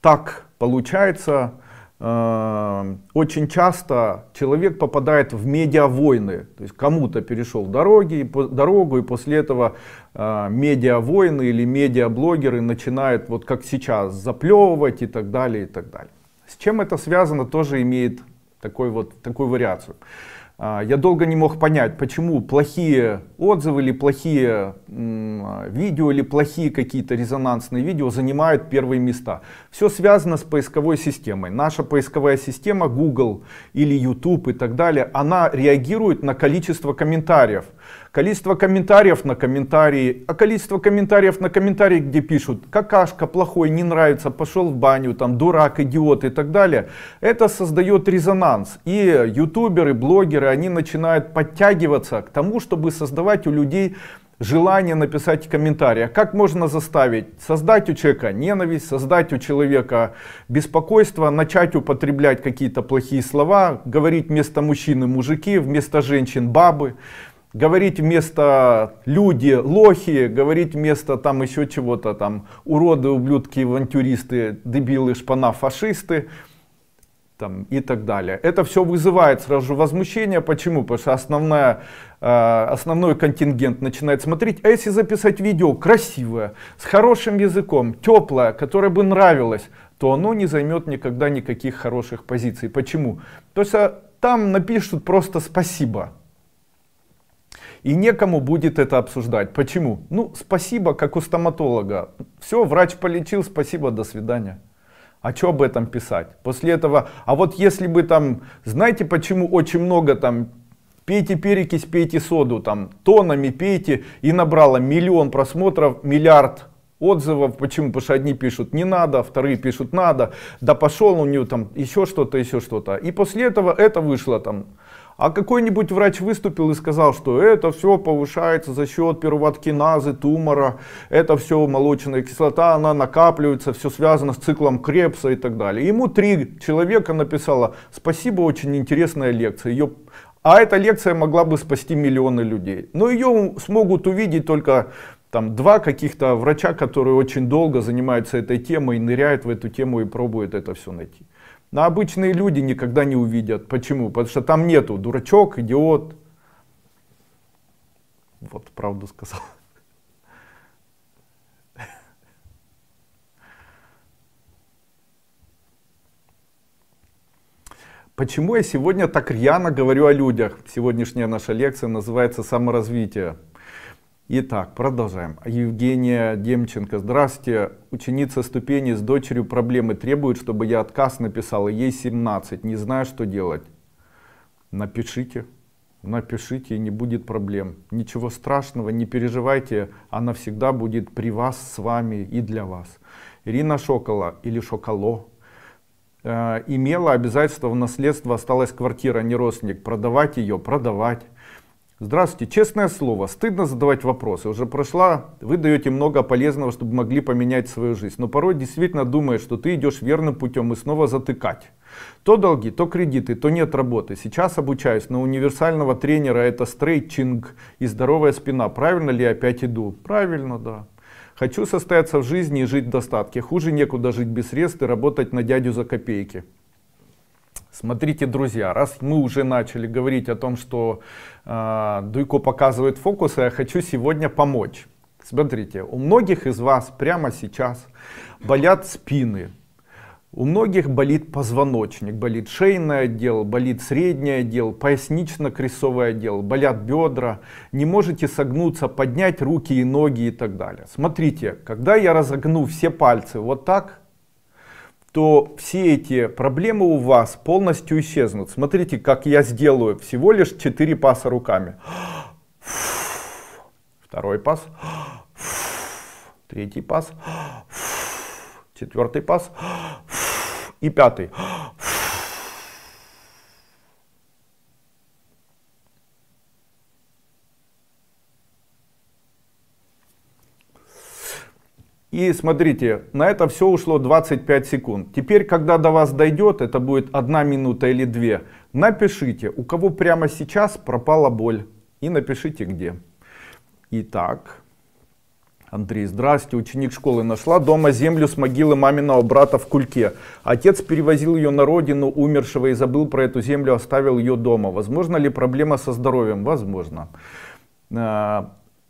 Так получается, э, очень часто человек попадает в медиавойны. То есть кому-то перешел дороги, по, дорогу, и после этого э, медиавойны или медиаблогеры начинают, вот как сейчас, заплевывать и так далее, и так далее. С чем это связано, тоже имеет такой вот, такую вариацию. Я долго не мог понять, почему плохие отзывы или плохие видео, или плохие какие-то резонансные видео занимают первые места. Все связано с поисковой системой. Наша поисковая система Google или YouTube и так далее, она реагирует на количество комментариев. Количество комментариев на комментарии, а количество комментариев на комментарии, где пишут: какашка, плохой, не нравится, пошел в баню, там, дурак, идиот и так далее. Это создает резонанс. И ютуберы, блогеры, они начинают подтягиваться к тому, чтобы создавать у людей желание написать комментарий. Как можно заставить? Создать у человека ненависть, создать у человека беспокойство, начать употреблять какие-то плохие слова, говорить вместо мужчины мужики, вместо женщин бабы. Говорить вместо люди лохи, говорить вместо там еще чего-то там уроды, ублюдки, авантюристы, дебилы, шпана, фашисты там, и так далее. Это все вызывает сразу же возмущение. Почему? Потому что основная, э, основной контингент начинает смотреть. А если записать видео красивое, с хорошим языком, теплое, которое бы нравилось, то оно не займет никогда никаких хороших позиций. Почему? Потому что там напишут просто спасибо. И некому будет это обсуждать. Почему? Ну, спасибо, как у стоматолога. Все, врач полечил, спасибо, до свидания. А что об этом писать? После этого, а вот если бы там, знаете, почему очень много там, пейте перекись, пейте соду, там, тонами пейте, и набрало миллион просмотров, миллиард отзывов. Почему? Потому что одни пишут не надо, вторые пишут надо, да пошел у него там еще что-то, еще что-то. И после этого это вышло там. А какой-нибудь врач выступил и сказал, что это все повышается за счет пироваткиназы, тумора, это все молочная кислота, она накапливается, все связано с циклом Кребса и так далее. Ему три человека написало: спасибо, очень интересная лекция. Ее... А эта лекция могла бы спасти миллионы людей. Но ее смогут увидеть только там два каких-то врача, которые очень долго занимаются этой темой, ныряют в эту тему и пробуют это все найти. Но обычные люди никогда не увидят. Почему? Потому что там нету дурачок, идиот. Вот, правду сказал. Почему я сегодня так рьяно говорю о людях? Сегодняшняя наша лекция называется «Саморазвитие». Итак, продолжаем. Евгения Демченко: здравствуйте. Ученица ступени с дочерью проблемы, требует, чтобы я отказ написала. Ей семнадцать, не знаю, что делать. Напишите, напишите, и не будет проблем. Ничего страшного, не переживайте, она всегда будет при вас, с вами и для вас. Ирина Шокола или Шоколо э, имела обязательство в наследство, осталась квартира, не родственник. Продавать ее, продавать. Здравствуйте. Честное слово, стыдно задавать вопросы. Уже прошла, вы даете много полезного, чтобы могли поменять свою жизнь. Но порой действительно думаешь, что ты идешь верным путем, и снова затыкать. То долги, то кредиты, то нет работы. Сейчас обучаюсь на универсального тренера, это стрейчинг и здоровая спина. Правильно ли я опять иду? Правильно, да. Хочу состояться в жизни и жить в достатке. Хуже некуда жить без средств и работать на дядю за копейки. Смотрите, друзья, раз мы уже начали говорить о том, что э, Дуйко показывает фокусы, я хочу сегодня помочь. Смотрите, у многих из вас прямо сейчас болят спины, у многих болит позвоночник, болит шейный отдел, болит средний отдел, пояснично-крестцовый отдел, болят бедра, не можете согнуться, поднять руки и ноги и так далее. Смотрите, когда я разогну все пальцы вот так, то все эти проблемы у вас полностью исчезнут. Смотрите, как я сделаю всего лишь четыре паса руками. Второй пас. Третий пас. Четвертый пас. И пятый. И смотрите, на это все ушло двадцать пять секунд. Теперь, когда до вас дойдет, это будет одна минута или две, напишите, у кого прямо сейчас пропала боль. И напишите, где. Итак, Андрей, здрасте, ученик школы, нашла дома землю с могилы маминого брата в Кульке. Отец перевозил ее на родину умершего и забыл про эту землю, оставил ее дома. Возможно ли проблема со здоровьем? Возможно.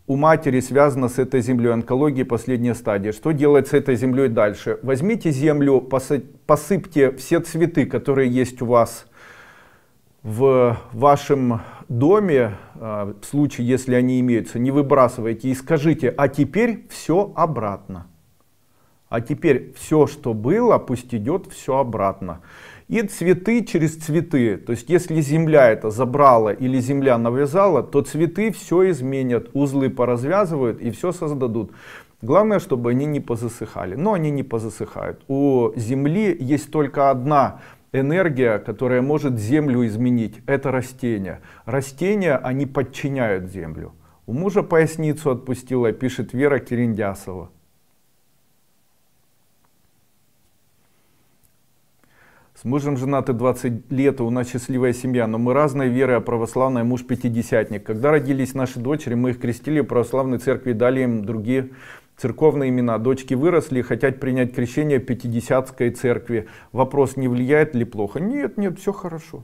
У матери связано с этой землей онкология, последняя стадия. Что делать с этой землей дальше? Возьмите землю, посыпьте все цветы, которые есть у вас в вашем доме, в случае, если они имеются, не выбрасывайте, и скажите: а теперь все обратно. А теперь все, что было, пусть идет все обратно. И цветы через цветы, то есть если земля это забрала или земля навязала, то цветы все изменят, узлы поразвязывают и все создадут. Главное, чтобы они не позасыхали, но они не позасыхают. У земли есть только одна энергия, которая может землю изменить, это растения. Растения, они подчиняют землю. У мужа поясницу отпустила, пишет Вера Кериндясова. С мужем женаты двадцать лет, у нас счастливая семья, но мы разные веры, а православный муж пятидесятник. Когда родились наши дочери, мы их крестили в православной церкви, дали им другие церковные имена. Дочки выросли и хотят принять крещение в пятидесятской церкви. Вопрос, не влияет ли плохо? Нет, нет, все хорошо.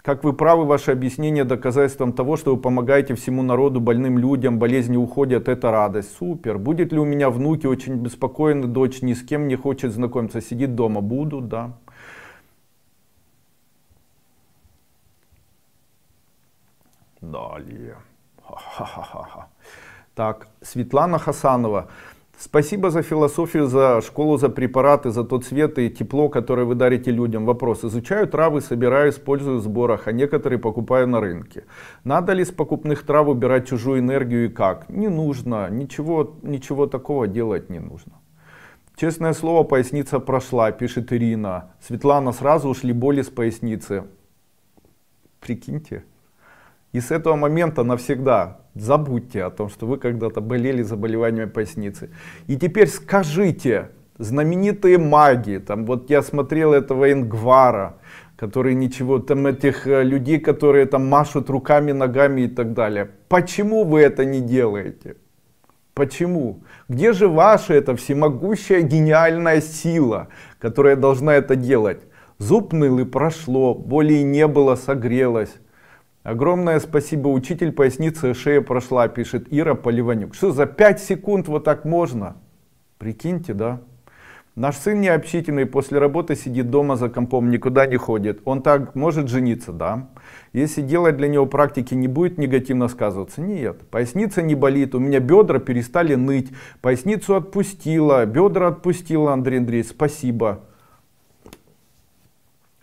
Как вы правы, ваше объяснение доказательством того, что вы помогаете всему народу, больным людям, болезни уходят, это радость. Супер. Будет ли у меня внуки? Очень беспокоены, дочь ни с кем не хочет знакомиться, сидит дома. Буду, да. Далее. Ха-ха-ха-ха. Так, Светлана Хасанова. Спасибо за философию, за школу, за препараты, за тот свет и тепло, которое вы дарите людям. Вопрос. Изучаю травы, собираю, использую в сборах, а некоторые покупаю на рынке. Надо ли с покупных трав убирать чужую энергию и как? Не нужно. Ничего, ничего такого делать не нужно. Честное слово, поясница прошла, пишет Ирина. Светлана, сразу ушли боли с поясницы. Прикиньте. И с этого момента навсегда забудьте о том, что вы когда-то болели заболеваниями поясницы. И теперь скажите, знаменитые маги, там вот я смотрел этого Ингвара, который ничего, там этих людей, которые там машут руками, ногами и так далее. Почему вы это не делаете? Почему? Где же ваша эта всемогущая гениальная сила, которая должна это делать? Зуб ныл и прошло, боли не было, согрелась. Огромное спасибо, учитель, поясница, шея прошла, пишет Ира Поливанюк. Что за пять секунд вот так можно? Прикиньте, да? Наш сын необщительный, после работы сидит дома за компом, никуда не ходит. Он так может жениться, да? Если делать для него практики, не будет негативно сказываться? Нет. Поясница не болит, у меня бедра перестали ныть. Поясницу отпустила, бедра отпустила, Андрей Андреевич, спасибо.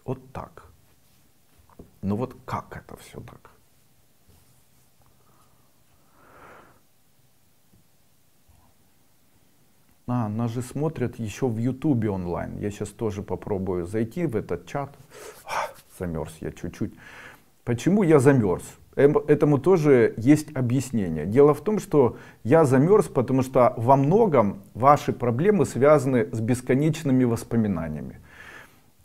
Вот так. Ну вот как это все так? А, нас же смотрят еще в Ютубе онлайн. Я сейчас тоже попробую зайти в этот чат. А, замерз я чуть-чуть. Почему я замерз? Этому тоже есть объяснение. Дело в том, что я замерз, потому что во многом ваши проблемы связаны с бесконечными воспоминаниями.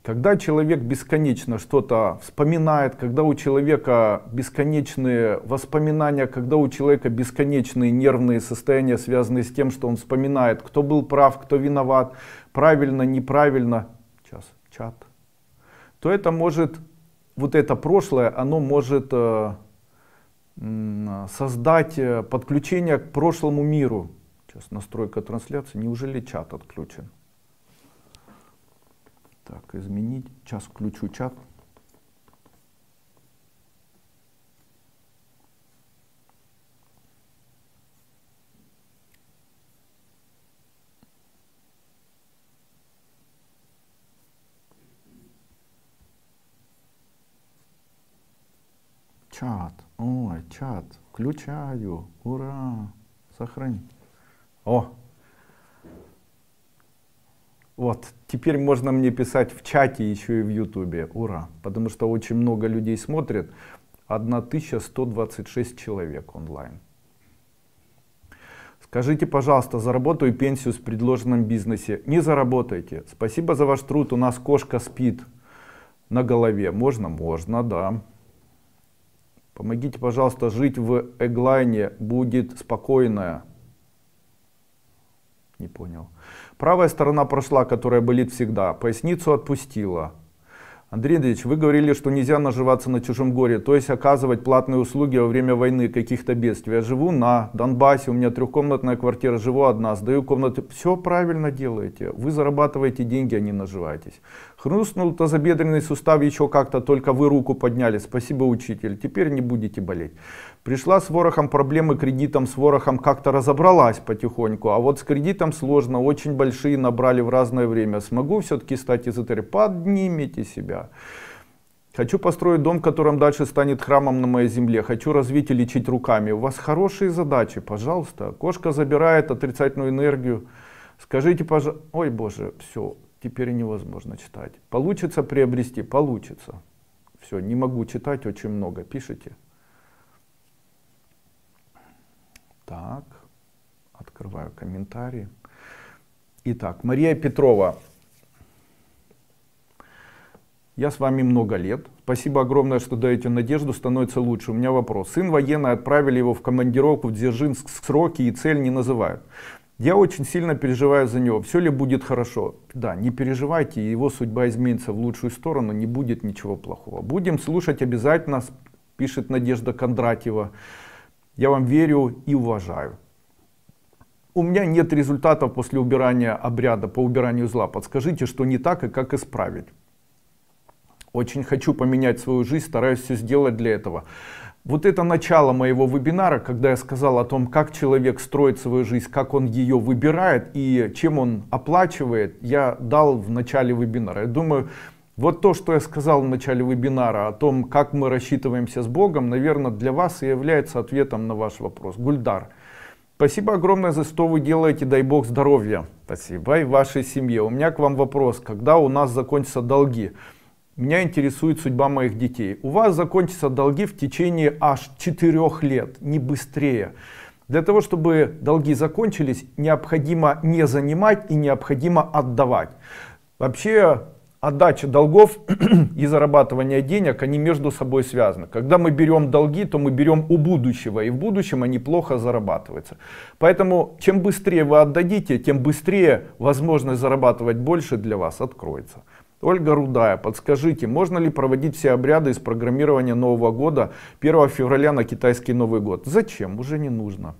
Когда человек бесконечно что-то вспоминает, когда у человека бесконечные воспоминания, когда у человека бесконечные нервные состояния, связанные с тем, что он вспоминает, кто был прав, кто виноват, правильно, неправильно, сейчас, чат, то это может, вот это прошлое, оно может создать подключение к прошлому миру. Сейчас настройка трансляции. Неужели чат отключен? Так, изменить. Сейчас включу чат. Чат, ой, чат, включаю, ура, сохрани. О, вот, теперь можно мне писать в чате еще и в Ютубе, ура, потому что очень много людей смотрит, тысяча сто двадцать шесть человек онлайн. Скажите, пожалуйста, заработаю пенсию в предложенном бизнесе? Не заработайте, спасибо за ваш труд, у нас кошка спит на голове, можно? Можно, да. Помогите, пожалуйста, жить в Эглайне, будет спокойная. Не понял. Правая сторона прошла, которая болит всегда. Поясницу отпустила. Андрей Андреевич, вы говорили, что нельзя наживаться на чужом горе, то есть оказывать платные услуги во время войны, каких-то бедствий. Я живу на Донбассе, у меня трехкомнатная квартира, живу одна, сдаю комнаты. Все правильно делаете. Вы зарабатываете деньги, а не наживаетесь. Хрустнул тазобедренный сустав еще как-то, только вы руку подняли. Спасибо, учитель. Теперь не будете болеть. Пришла с ворохом проблемы, кредитом с ворохом как-то разобралась потихоньку, а вот с кредитом сложно, очень большие набрали в разное время. Смогу все-таки стать эзотериком? Поднимите себя. Хочу построить дом, которым дальше станет храмом на моей земле. Хочу развить и лечить руками. У вас хорошие задачи, пожалуйста. Кошка забирает отрицательную энергию. Скажите, пожалуйста... Ой, боже, все, теперь невозможно читать. Получится приобрести? Получится. Все, не могу читать, очень много. Пишите. Так, открываю комментарии. Итак, Мария Петрова. Я с вами много лет. Спасибо огромное, что даете надежду, становится лучше. У меня вопрос. Сын военный, отправили его в командировку в Дзержинск, сроки и цель не называют. Я очень сильно переживаю за него. Все ли будет хорошо? Да, не переживайте, его судьба изменится в лучшую сторону, не будет ничего плохого. Будем слушать обязательно, пишет Надежда Кондратьева. Я вам верю и уважаю. У меня нет результатов после убирания обряда по убиранию зла. Подскажите, что не так и как исправить. Очень хочу поменять свою жизнь, стараюсь все сделать для этого. Вот это начало моего вебинара, когда я сказал о том, как человек строит свою жизнь, как он ее выбирает и чем он оплачивает, я дал в начале вебинара. Я думаю, вот то, что я сказал в начале вебинара о том, как мы рассчитываемся с Богом, наверное, для вас и является ответом на ваш вопрос. Гульдар, спасибо огромное за что вы делаете, дай Бог здоровья. Спасибо и вашей семье. У меня к вам вопрос, когда у нас закончатся долги? Меня интересует судьба моих детей. У вас закончатся долги в течение аж четырёх лет, не быстрее. Для того, чтобы долги закончились, необходимо не занимать и необходимо отдавать. Вообще, отдача долгов и зарабатывание денег, они между собой связаны. Когда мы берем долги, то мы берем у будущего, и в будущем они плохо зарабатываются. Поэтому, чем быстрее вы отдадите, тем быстрее возможность зарабатывать больше для вас откроется. Ольга Рудая, подскажите, можно ли проводить все обряды из программирования Нового года первого февраля на китайский Новый год? Зачем? Уже не нужно.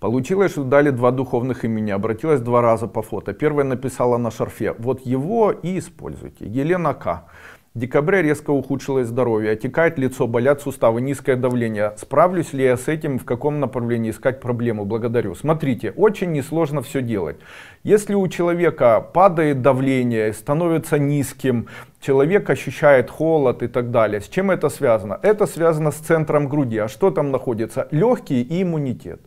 Получилось, что дали два духовных имени, обратилась два раза по фото. Первая написала на шарфе, вот его и используйте. Елена К. В декабре резко ухудшилось здоровье, отекает лицо, болят суставы, низкое давление. Справлюсь ли я с этим, в каком направлении искать проблему? Благодарю. Смотрите, очень несложно все делать. Если у человека падает давление, становится низким, человек ощущает холод и так далее. С чем это связано? Это связано с центром груди. А что там находится? Легкие и иммунитет.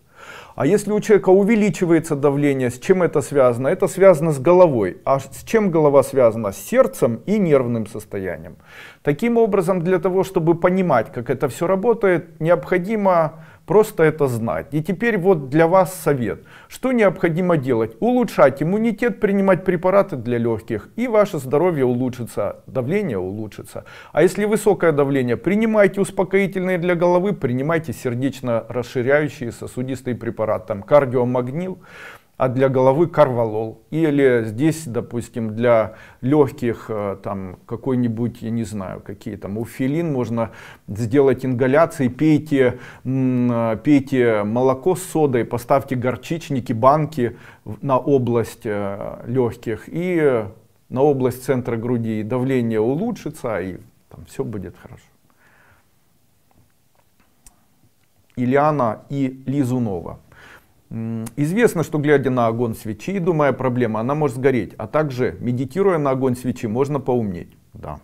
А если у человека увеличивается давление, с чем это связано? Это связано с головой. А с чем голова связана? С сердцем и нервным состоянием. Таким образом, для того, чтобы понимать, как это все работает, необходимо просто это знать. И теперь вот для вас совет. Что необходимо делать? Улучшать иммунитет, принимать препараты для легких, и ваше здоровье улучшится, давление улучшится. А если высокое давление, принимайте успокоительные для головы, принимайте сердечно расширяющие сосудистые препараты, там кардиомагнил. а для головы корвалол. Или здесь, допустим, для легких там какой-нибудь, я не знаю, какие там, уфилин, можно сделать ингаляции, пейте, пейте молоко с содой, поставьте горчичники, банки на область легких и на область центра груди, давление улучшится, и там все будет хорошо. Ильяна и Лизунова. Известно, что глядя на огонь свечи и думая о проблеме, она может сгореть, а также медитируя на огонь свечи можно поумнеть. Да.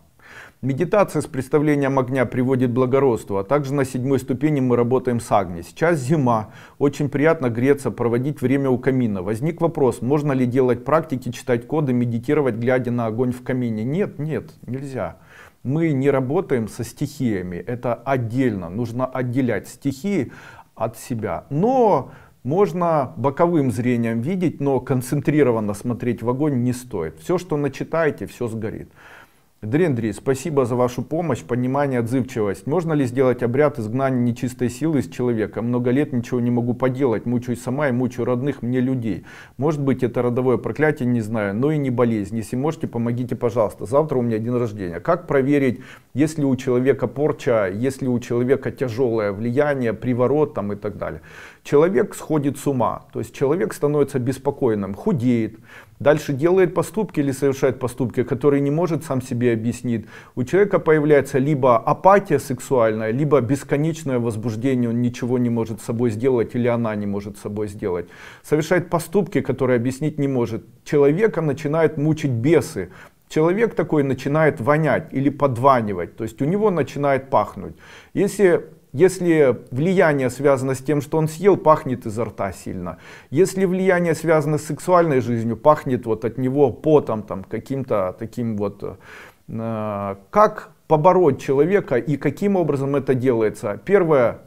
Медитация с представлением огня приводит к благородству, а также на седьмой ступени мы работаем с Агни. Сейчас зима, очень приятно греться, проводить время у камина. Возник вопрос, можно ли делать практики, читать коды, медитировать, глядя на огонь в камине? Нет, нет, нельзя. Мы не работаем со стихиями, это отдельно, нужно отделять стихии от себя. Но можно боковым зрением видеть, но концентрированно смотреть в огонь не стоит. Все, что начитаете, все сгорит. Дрендри, спасибо за вашу помощь, понимание, отзывчивость. Можно ли сделать обряд изгнания нечистой силы из человека? Много лет ничего не могу поделать, мучаюсь сама и мучаю родных мне людей. Может быть, это родовое проклятие, не знаю, но и не болезнь. Если можете, помогите, пожалуйста. Завтра у меня день рождения. Как проверить, если у человека порча, если у человека тяжелое влияние, приворот там и так далее? Человек сходит с ума, то есть человек становится беспокойным, худеет. Дальше делает поступки или совершает поступки, которые не может сам себе объяснить. У человека появляется либо апатия сексуальная, либо бесконечное возбуждение, он ничего не может с собой сделать или она не может с собой сделать. Совершает поступки, которые объяснить не может. Человека начинают мучить бесы. Человек такой начинает вонять или подванивать, то есть у него начинает пахнуть. Если... Если влияние связано с тем, что он съел, пахнет изо рта сильно. Если влияние связано с сексуальной жизнью, пахнет вот от него потом, там, каким-то таким вот... Э, как побороть человека и каким образом это делается? Первое,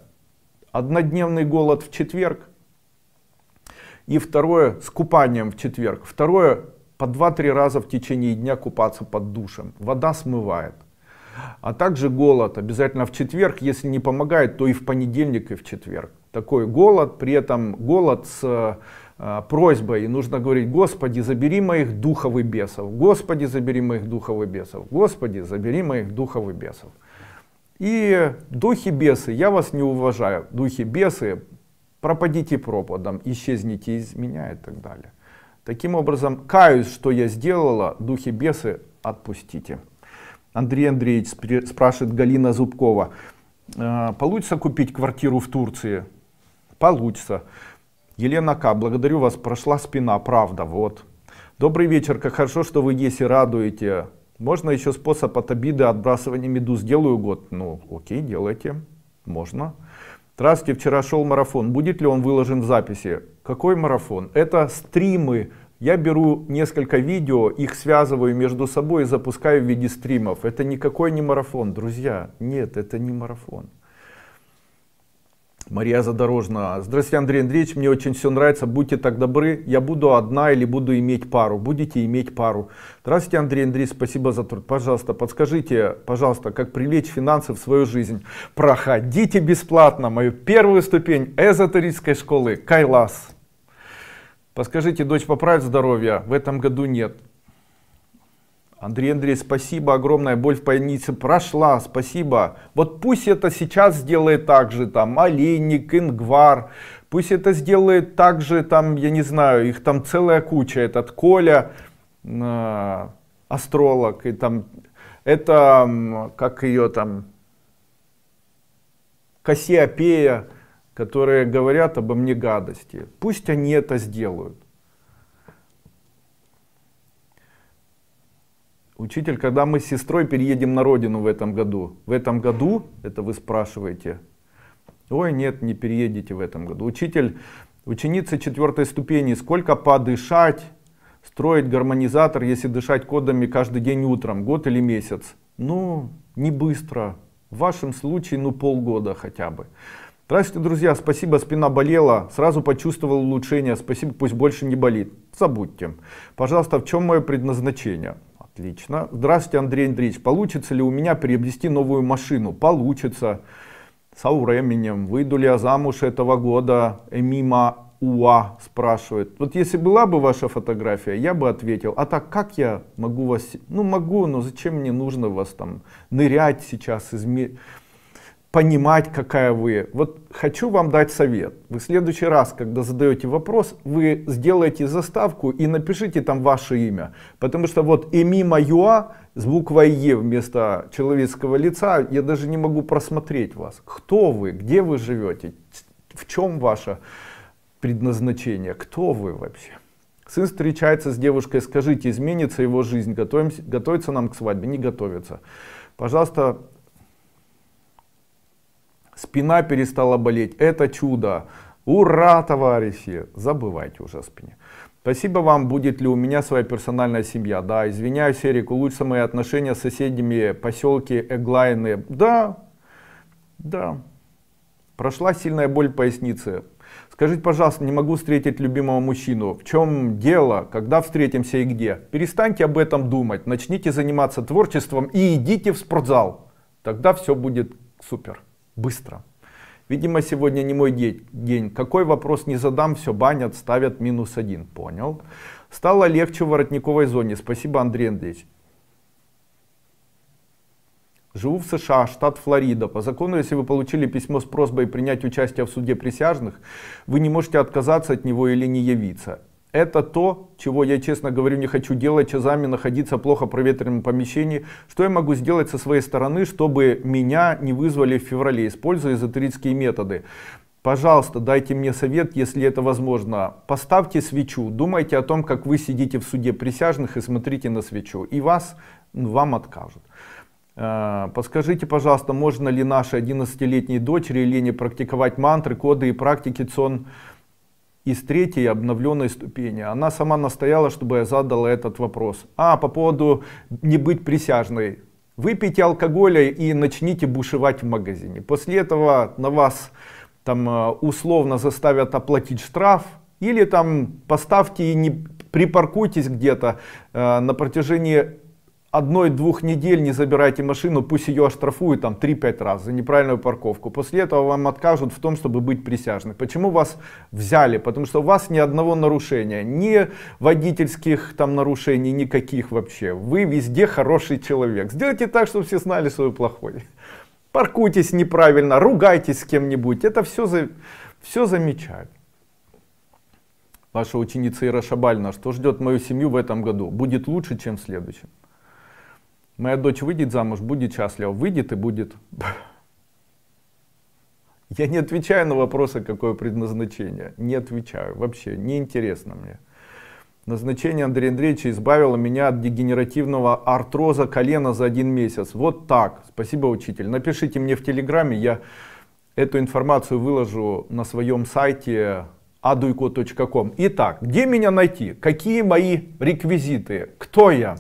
однодневный голод в четверг. И второе, с купанием в четверг. Второе, по два-три раза в течение дня купаться под душем. Вода смывает. А также голод обязательно в четверг, если не помогает, то и в понедельник, и в четверг. Такой голод, при этом голод с э, просьбой, и нужно говорить: Господи, забери моих духов и бесов, Господи, забери моих духов и бесов, Господи, забери моих духов и бесов. И духи бесы, я вас не уважаю, духи бесы, пропадите пропадом, исчезните из меня и так далее. Таким образом, каюсь, что я сделала, духи бесы, отпустите. Андрей Андреевич спрашивает, Галина Зубкова, получится купить квартиру в Турции? Получится. Елена К, благодарю вас, прошла спина, правда, вот. Добрый вечер, как хорошо, что вы есть и радуете. Можно еще способ от обиды, отбрасывания медуз, делаю год? Ну, окей, делайте, можно. Здравствуйте, вчера шел марафон, будет ли он выложен в записи? Какой марафон? Это стримы. Я беру несколько видео, их связываю между собой и запускаю в виде стримов. Это никакой не марафон, друзья. Нет, это не марафон. Мария Задорожна. Здравствуйте, Андрей Андреевич, мне очень все нравится, будьте так добры. Я буду одна или буду иметь пару? Будете иметь пару. Здравствуйте, Андрей Андреевич, спасибо за труд. Пожалуйста, подскажите, пожалуйста, как привлечь финансы в свою жизнь. Проходите бесплатно мою первую ступень эзотерической школы Кайлас. Подскажите, дочь поправит здоровье? В этом году нет. Андрей Андреевич, спасибо огромное, боль в пояснице прошла, спасибо. Вот пусть это сейчас сделает так же, там, олейник, ингвар, пусть это сделает так же, там, я не знаю, их там целая куча, этот Коля, э, астролог, и там, это, как ее там, Кассиопея, которые говорят обо мне гадости. Пусть они это сделают. Учитель, когда мы с сестрой переедем на родину в этом году? В этом году? Это вы спрашиваете. Ой, нет, не переедете в этом году. Учитель, ученицы четвертой ступени, сколько подышать, строить гармонизатор, если дышать кодами каждый день утром, год или месяц? Ну, не быстро. В вашем случае, ну, полгода хотя бы. Здравствуйте, друзья, спасибо, спина болела, сразу почувствовал улучшение, спасибо, пусть больше не болит, забудьте. Пожалуйста, в чем мое предназначение? Отлично. Здравствуйте, Андрей Андреевич, получится ли у меня приобрести новую машину? Получится, со временем, выйду ли я замуж этого года, мимо Уа спрашивает. Вот если была бы ваша фотография, я бы ответил. А так как я могу вас... Ну могу, но зачем мне нужно вас там нырять сейчас, измерять, понимать, какая вы. Вот хочу вам дать совет. Вы в следующий раз, когда задаете вопрос, вы сделаете заставку и напишите там ваше имя. Потому что вот эми маюа с буквой Е вместо человеческого лица, я даже не могу просмотреть вас. Кто вы, где вы живете, в чем ваша... предназначение. Кто вы вообще? Сын встречается с девушкой, скажите, изменится его жизнь? Готовимся, готовится нам к свадьбе? Не готовится. Пожалуйста, спина перестала болеть. Это чудо. Ура, товарищи! Забывайте уже о спине. Спасибо вам, будет ли у меня своя персональная семья? Да, извиняюсь, Эрик, улучшатся мои отношения с соседями поселки Эглайны. Да, да. Прошла сильная боль поясницы. Скажите, пожалуйста, не могу встретить любимого мужчину. В чем дело? Когда встретимся и где? Перестаньте об этом думать. Начните заниматься творчеством и идите в спортзал. Тогда все будет супер. Быстро. Видимо, сегодня не мой день. Какой вопрос не задам, все банят, ставят минус один. Понял. Стало легче в воротниковой зоне. Спасибо, Андрей Андреевич. Живу в США, штат Флорида. По закону, если вы получили письмо с просьбой принять участие в суде присяжных, вы не можете отказаться от него или не явиться. Это то, чего я, честно говорю, не хочу делать, часами находиться в плохо проветренном помещении. Что я могу сделать со своей стороны, чтобы меня не вызвали в феврале, используя эзотерические методы? Пожалуйста, дайте мне совет, если это возможно. Поставьте свечу, думайте о том, как вы сидите в суде присяжных и смотрите на свечу, и вас, вам откажут. Подскажите, пожалуйста, можно ли нашей одиннадцатилетней дочери Елене практиковать мантры, коды и практики ЦОН из третьей обновленной ступени? Она сама настояла, чтобы я задала этот вопрос. А, по поводу не быть присяжной. Выпейте алкоголя и начните бушевать в магазине. После этого на вас там условно заставят оплатить штраф или там поставьте и не припаркуйтесь где-то э, на протяжении одной-двух недель, не забирайте машину, пусть ее оштрафуют там три-пять раз за неправильную парковку. После этого вам откажут в том, чтобы быть присяжным. Почему вас взяли? Потому что у вас ни одного нарушения, ни водительских там нарушений, никаких вообще. Вы везде хороший человек. Сделайте так, чтобы все знали, что вы плохой. Паркуйтесь неправильно, ругайтесь с кем-нибудь. Это все, за... все замечательно. Ваша ученица Ира Шабальна, что ждет мою семью в этом году? Будет лучше, чем в следующем. Моя дочь выйдет замуж, будет счастлива. Выйдет и будет. Я не отвечаю на вопросы, какое предназначение. Не отвечаю. Вообще, неинтересно мне. Назначение Андрея Андреевича избавило меня от дегенеративного артроза колена за один месяц. Вот так. Спасибо, учитель. Напишите мне в Телеграме, я эту информацию выложу на своем сайте а дуйко точка ком. Итак, где меня найти? Какие мои реквизиты? Кто я?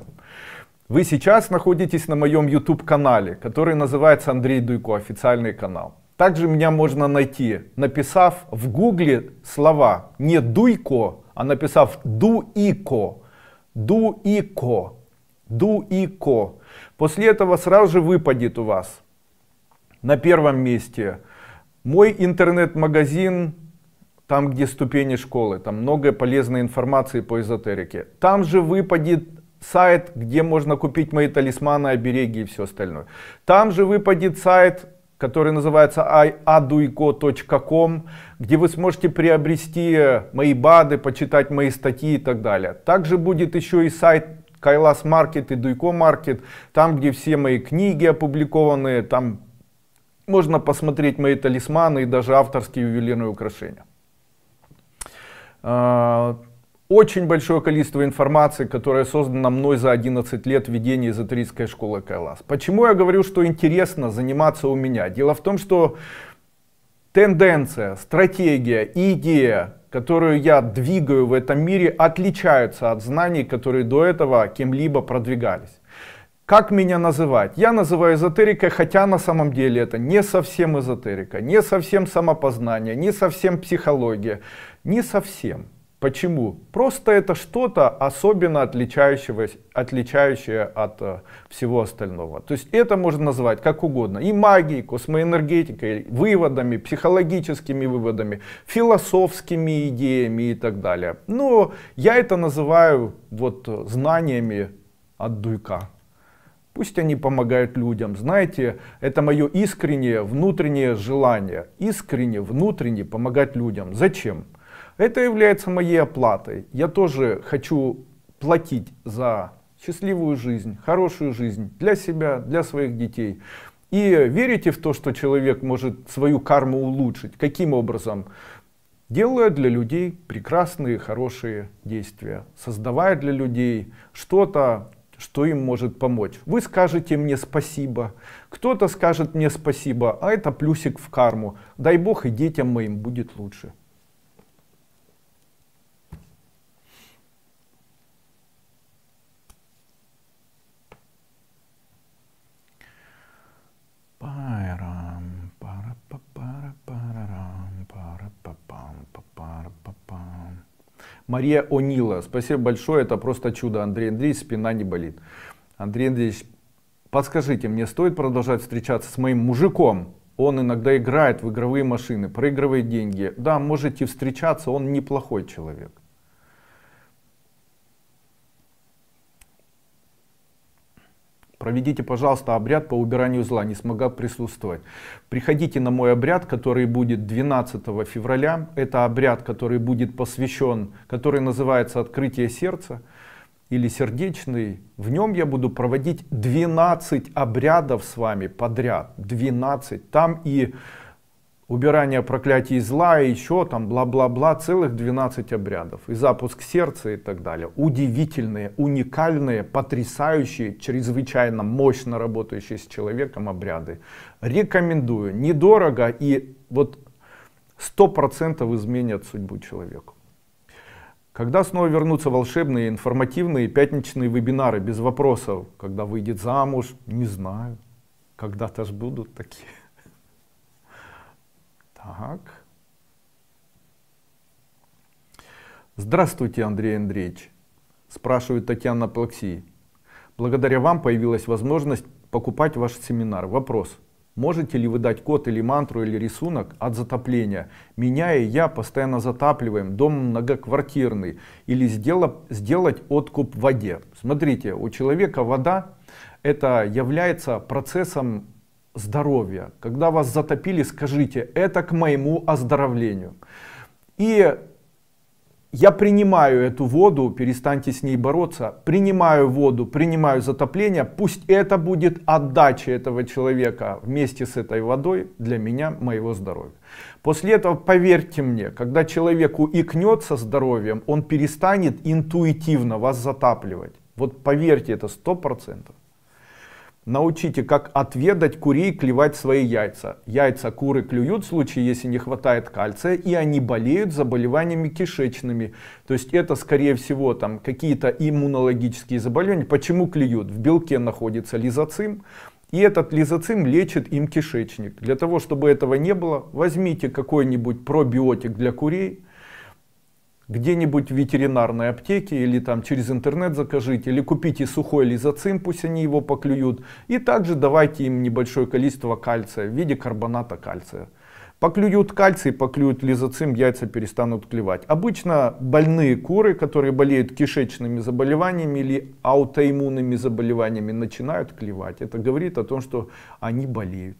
Вы сейчас находитесь на моем YouTube-канале, который называется Андрей Дуйко, официальный канал. Также меня можно найти, написав в Гугле слова не Дуйко, а написав Дуйко, Дуйко, Дуйко. После этого сразу же выпадет у вас на первом месте мой интернет-магазин, там где ступени школы, там много полезной информации по эзотерике. Там же выпадет сайт, где можно купить мои талисманы, обереги и все остальное. Там же выпадет сайт, который называется а дуйко точка ком, где вы сможете приобрести мои БАДы, почитать мои статьи и так далее. Также будет еще и сайт Кайлас Маркет и Дуйко Маркет, там где все мои книги опубликованы, там можно посмотреть мои талисманы и даже авторские ювелирные украшения. Очень большое количество информации, которая создана мной за одиннадцать лет ведения эзотерической школы Кайлас. Почему я говорю, что интересно заниматься у меня? Дело в том, что тенденция, стратегия и идея, которую я двигаю в этом мире, отличаются от знаний, которые до этого кем-либо продвигались. Как меня называть? Я называю эзотерикой, хотя на самом деле это не совсем эзотерика, не совсем самопознание, не совсем психология, не совсем. Почему? Просто это что-то особенно отличающегося, отличающее от э, всего остального. То есть это можно назвать как угодно. И магией, космоэнергетикой, выводами, психологическими выводами, философскими идеями и так далее. Но я это называю вот знаниями от Дуйка. Пусть они помогают людям. Знаете, это мое искреннее внутреннее желание. Искренне, внутренне помогать людям. Зачем? Это является моей оплатой. Я тоже хочу платить за счастливую жизнь, хорошую жизнь для себя, для своих детей. И верите в то, что человек может свою карму улучшить? Каким образом? Делая для людей прекрасные, хорошие действия. Создавая для людей что-то, что им может помочь. Вы скажете мне спасибо, кто-то скажет мне спасибо, а это плюсик в карму. Дай бог и детям моим будет лучше. Мария Онила, спасибо большое, это просто чудо. Андрей Андреевич, спина не болит. Андрей Андреевич, подскажите, мне стоит продолжать встречаться с моим мужиком? Он иногда играет в игровые машины, проигрывает деньги. Да, можете встречаться, он неплохой человек. Проведите, пожалуйста, обряд по убиранию зла, не смогла присутствовать. Приходите на мой обряд, который будет двенадцатого февраля. Это обряд, который будет посвящен, который называется «Открытие сердца» или «Сердечный». В нем я буду проводить двенадцать обрядов с вами подряд. двенадцать. Там и убирание проклятий зла, и еще там бла-бла-бла, целых двенадцать обрядов. И запуск сердца и так далее. Удивительные, уникальные, потрясающие, чрезвычайно мощно работающие с человеком обряды. Рекомендую. Недорого и вот сто процентов изменят судьбу человеку. Когда снова вернутся волшебные, информативные, пятничные вебинары без вопросов? Когда выйдет замуж? Не знаю. Когда-то ж будут такие. Так. Здравствуйте, Андрей Андреевич, спрашивает Татьяна Плаксий. Благодаря вам появилась возможность покупать ваш семинар. Вопрос: можете ли вы дать код или мантру или рисунок от затопления? Меня и я постоянно затапливаем, дом многоквартирный, или сделать, сделать откуп в воде? Смотрите, у человека вода — это является процессом здоровья. Когда вас затопили, скажите: это к моему оздоровлению. И я принимаю эту воду, перестаньте с ней бороться, принимаю воду, принимаю затопление, пусть это будет отдача этого человека вместе с этой водой для меня, моего здоровья. После этого, поверьте мне, когда человеку икнет со здоровьем, он перестанет интуитивно вас затапливать. Вот поверьте, это сто процентов. Научите, как отведать курей клевать свои яйца. Яйца куры клюют в случае, если не хватает кальция, и они болеют заболеваниями кишечными. То есть это, скорее всего, там какие-то иммунологические заболевания. Почему клюют? В белке находится лизоцим, и этот лизоцим лечит им кишечник. Для того, чтобы этого не было, возьмите какой-нибудь пробиотик для курей, где-нибудь в ветеринарной аптеке или там через интернет закажите, или купите сухой лизоцим, пусть они его поклюют, и также давайте им небольшое количество кальция в виде карбоната кальция. Поклюют кальций, поклюют лизоцим, яйца перестанут клевать. Обычно больные куры, которые болеют кишечными заболеваниями или аутоиммунными заболеваниями, начинают клевать. Это говорит о том, что они болеют.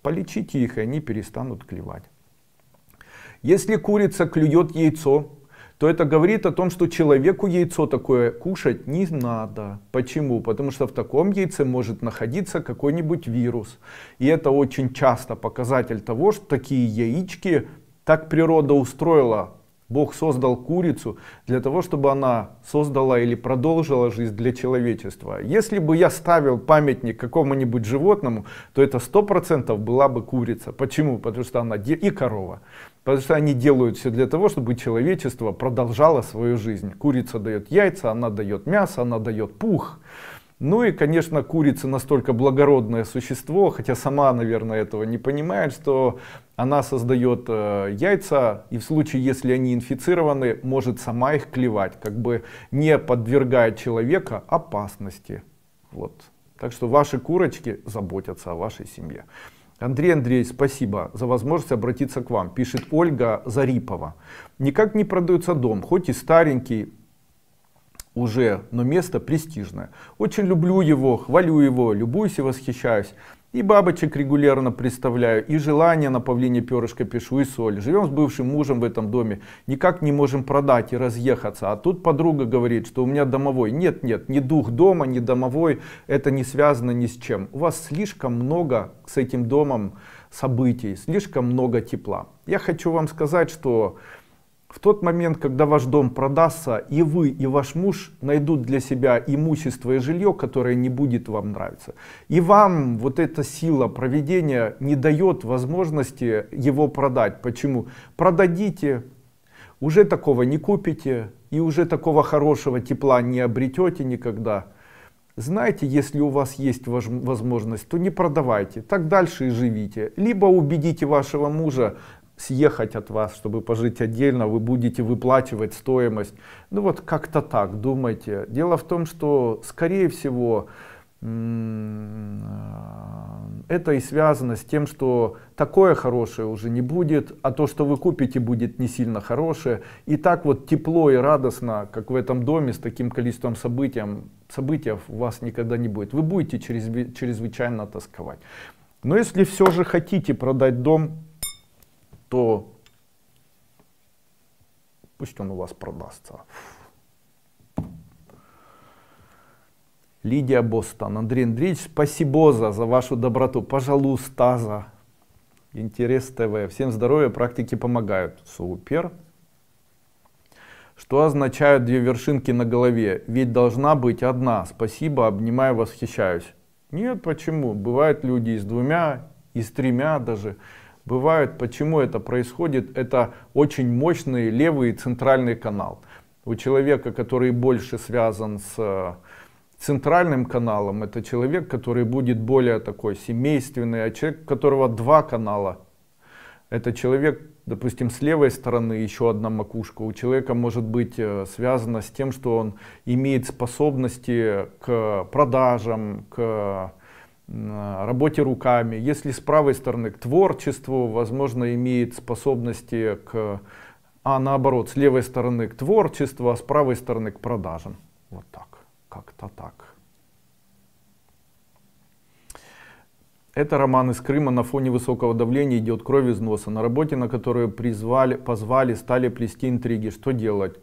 Полечите их, и они перестанут клевать. Если курица клюет яйцо, то это говорит о том, что человеку яйцо такое кушать не надо. Почему? Потому что в таком яйце может находиться какой-нибудь вирус. И это очень часто показатель того, что такие яички, так природа устроила. Бог создал курицу для того, чтобы она создала или продолжила жизнь для человечества. Если бы я ставил памятник какому-нибудь животному, то это сто процентов была бы курица. Почему? Потому что она и корова. Потому что они делают все для того, чтобы человечество продолжало свою жизнь. Курица дает яйца, она дает мясо, она дает пух. Ну и, конечно, курица настолько благородное существо, хотя сама, наверное, этого не понимает, что она создает яйца, и в случае, если они инфицированы, может сама их клевать, как бы не подвергая человека опасности. Вот. Так что ваши курочки заботятся о вашей семье. Андрей Андреевич, спасибо за возможность обратиться к вам, пишет Ольга Зарипова. Никак не продается дом, хоть и старенький уже, но место престижное. Очень люблю его, хвалю его, любуюсь и восхищаюсь. И бабочек регулярно представляю, и желание на павлине перышко пишу, и соль. Живем с бывшим мужем в этом доме, никак не можем продать и разъехаться. А тут подруга говорит, что у меня домовой. Нет, нет, ни дух дома, ни домовой, это не связано ни с чем. У вас слишком много с этим домом событий, слишком много тепла. Я хочу вам сказать, что в тот момент, когда ваш дом продастся, и вы, и ваш муж найдут для себя имущество и жилье, которое не будет вам нравиться. И вам вот эта сила провидения не дает возможности его продать. Почему? Продадите, уже такого не купите, и уже такого хорошего тепла не обретете никогда. Знаете, если у вас есть возможность, то не продавайте, так дальше и живите. Либо убедите вашего мужа съехать от вас, чтобы пожить отдельно, вы будете выплачивать стоимость. Ну вот как-то так думайте. Дело в том, что скорее всего это и связано с тем, что такое хорошее уже не будет, а то, что вы купите, будет не сильно хорошее. И так вот тепло и радостно, как в этом доме, с таким количеством событий, событий у вас никогда не будет. Вы будете чрезвычайно тосковать. Но если все же хотите продать дом, то пусть он у вас продастся. Лидия Бостон. Андрей Андреевич, спасибо за, за вашу доброту. Пожалуйста, за. Интерес ТВ. Всем здоровья, практики помогают. Супер. Что означают две вершинки на голове? Ведь должна быть одна. Спасибо, обнимаю, восхищаюсь. Нет, почему? Бывают люди и с двумя, и с тремя даже. Бывают, почему это происходит, это очень мощный левый центральный канал. У человека, который больше связан с центральным каналом, это человек, который будет более такой семейственный, а человек, у которого два канала, это человек, допустим, с левой стороны еще одна макушка. У человека может быть связано с тем, что он имеет способности к продажам, к работе руками. Если с правой стороны к творчеству, возможно, имеет способности к, а наоборот, с левой стороны к творчеству, а с правой стороны к продажам. Вот так, как-то так. Это Роман из Крыма. На фоне высокого давления идет кровь из носа. На работе, на которую призвали, позвали, стали плести интриги. Что делать?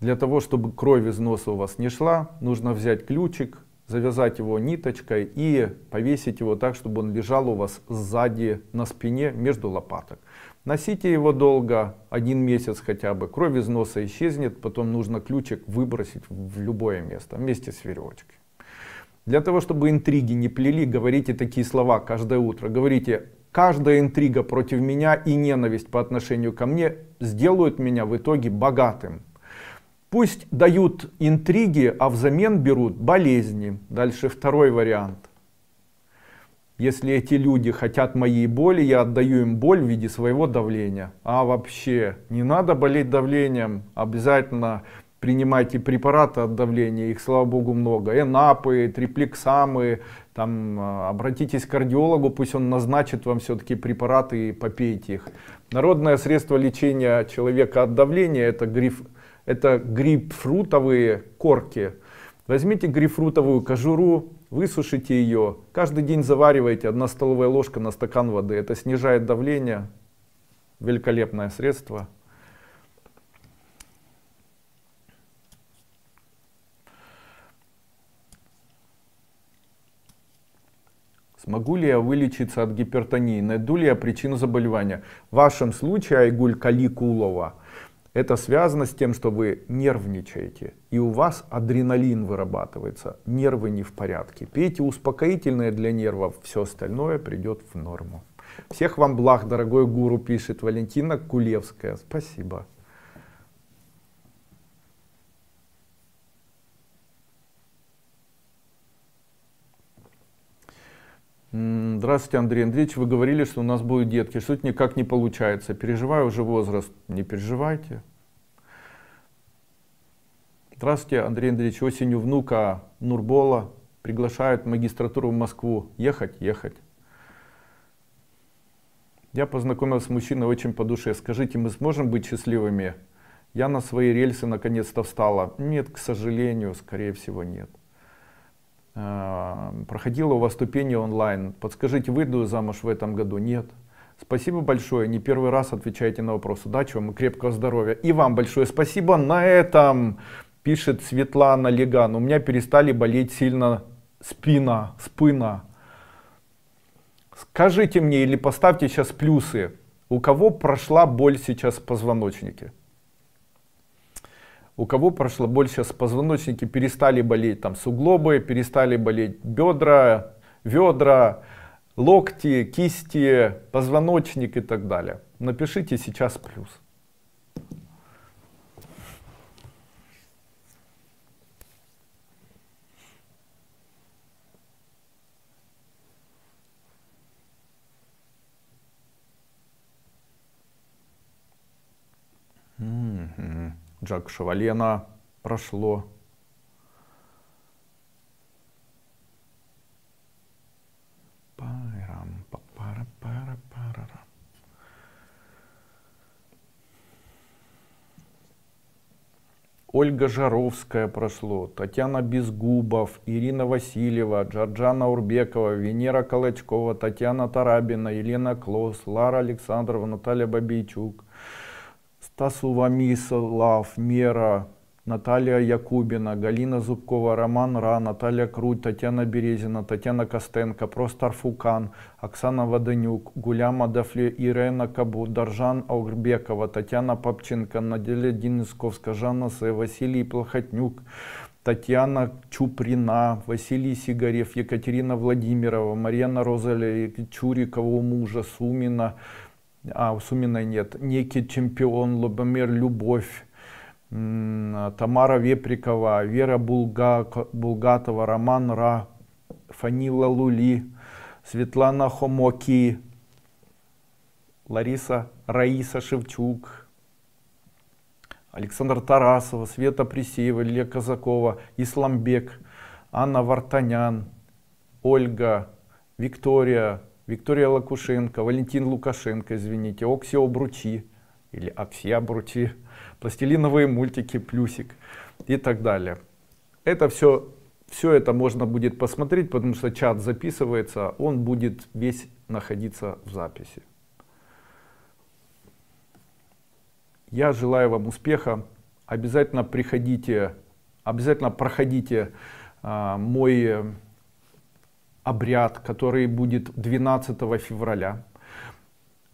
Для того, чтобы кровь из носа у вас не шла, нужно взять ключик, завязать его ниточкой и повесить его так, чтобы он лежал у вас сзади на спине между лопаток. Носите его долго, один месяц хотя бы, кровь из носа исчезнет, потом нужно ключик выбросить в любое место вместе с веревочкой. Для того, чтобы интриги не плели, говорите такие слова каждое утро. Говорите: каждая интрига против меня и ненависть по отношению ко мне сделают меня в итоге богатым. Пусть дают интриги, а взамен берут болезни. Дальше второй вариант. Если эти люди хотят моей боли, я отдаю им боль в виде своего давления. А вообще не надо болеть давлением. Обязательно принимайте препараты от давления. Их, слава богу, много. Энапы, триплексамы. Там, обратитесь к кардиологу, пусть он назначит вам все-таки препараты и попейте их. Народное средство лечения человека от давления — это гриф. Это грейпфрутовые корки. Возьмите грейпфрутовую кожуру, высушите ее. Каждый день заваривайте одна столовая ложка на стакан воды. Это снижает давление. Великолепное средство. Могу ли я вылечиться от гипертонии? Найду ли я причину заболевания? В вашем случае, Айгуль Каликулова, это связано с тем, что вы нервничаете, и у вас адреналин вырабатывается, нервы не в порядке. Пейте успокоительное для нервов, все остальное придет в норму. Всех вам благ, дорогой гуру, пишет Валентина Кулевская. Спасибо. Здравствуйте, Андрей Андреевич. Вы говорили, что у нас будут детки. Что-то никак не получается. Переживаю уже возраст. Не переживайте. Здравствуйте, Андрей Андреевич. Осенью внука Нурбола приглашают в магистратуру в Москву. Ехать, ехать. Я познакомилась с мужчиной очень по душе. Скажите, мы сможем быть счастливыми? Я на свои рельсы наконец-то встала. Нет, к сожалению, скорее всего, нет. Проходила у вас ступени онлайн. Подскажите, выйду замуж в этом году? Нет. Спасибо большое. Не первый раз отвечаете на вопрос. Удачи вам и крепкого здоровья. И вам большое спасибо. На этом, пишет Светлана Леган, у меня перестали болеть сильно спина, спина. Скажите мне или поставьте сейчас плюсы, у кого прошла боль сейчас в позвоночнике? У кого прошла боль сейчас в позвоночнике, перестали болеть там суглобы, перестали болеть бедра, ведра, локти, кисти, позвоночник и так далее. Напишите сейчас плюс. Джак Шавалена прошло. Ольга Жаровская прошло. Татьяна Безгубов, Ирина Васильева, Джорджана Урбекова, Венера Колочкова, Татьяна Тарабина, Елена Клосс, Лара Александрова, Наталья Бабийчук, Тасува Мислав, Мера, Наталья Якубина, Галина Зубкова, Роман Ра, Наталья Круть, Татьяна Березина, Татьяна Костенко, Простор Фукан, Оксана Водонюк, Гуляма Дафле, Ирена Кабу, Даржан Аурбекова, Татьяна Попченко, Наделя Денисковска, Жанна Сэ, Василий Плохотнюк, Татьяна Чуприна, Василий Сигарев, Екатерина Владимирова, Марьяна Розаля, Чурикова, мужа Сумина, А, у Суминой нет. Некий чемпион, Лобомир Любовь, Тамара Веприкова, Вера Булга, Булгатова, Роман Ра, Фанила Лули, Светлана Хомоки, Лариса, Раиса Шевчук, Александр Тарасова, Света Присеева, Илья Казакова, Исламбек, Анна Вартанян, Ольга, Виктория, Виктория Лакушенко, Валентин Лукашенко, извините, Оксио Бручи, или Оксия Бручи, пластилиновые мультики, плюсик и так далее. Это все, все это можно будет посмотреть, потому что чат записывается, он будет весь находиться в записи. Я желаю вам успеха, обязательно приходите, обязательно проходите а, мой... обряд, который будет двенадцатого февраля.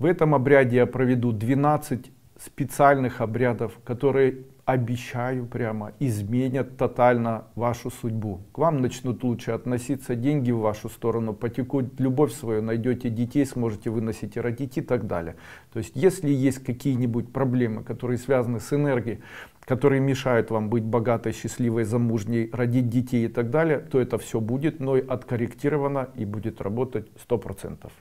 В этом обряде я проведу двенадцать специальных обрядов, которые, обещаю прямо, изменят тотально вашу судьбу. К вам начнут лучше относиться, деньги в вашу сторону потекут, любовь свою найдете, детей сможете выносить и родить и так далее. То есть, если есть какие-нибудь проблемы, которые связаны с энергией, которые мешают вам быть богатой, счастливой, замужней, родить детей и так далее, то это все будет, но и откорректировано и будет работать сто процентов.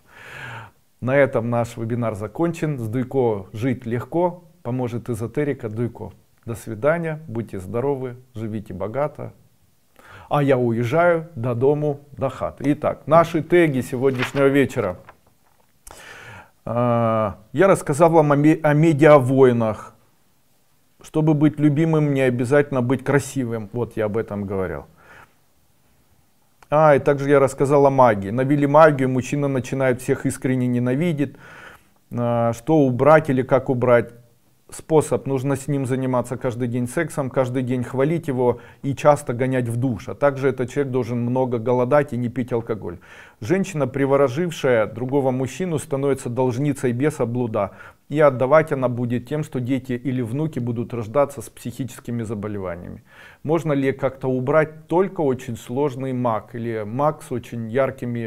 На этом наш вебинар закончен. С Дуйко жить легко, поможет эзотерика Дуйко. До свидания, будьте здоровы, живите богато. А я уезжаю до дому, до хаты. Итак, наши теги сегодняшнего вечера. Я рассказал вам о медиавойнах. Чтобы быть любимым, не обязательно быть красивым. Вот я об этом говорил. А, и также я рассказал о магии. Навели магию, мужчина начинает всех искренне ненавидеть. А, что убрать или как убрать? Способ. Нужно с ним заниматься каждый день сексом, каждый день хвалить его и часто гонять в душ. А также этот человек должен много голодать и не пить алкоголь. Женщина, приворожившая другого мужчину, становится должницей беса блуда. И отдавать она будет тем, что дети или внуки будут рождаться с психическими заболеваниями. Можно ли как-то убрать? Только очень сложный маг или маг с очень яркими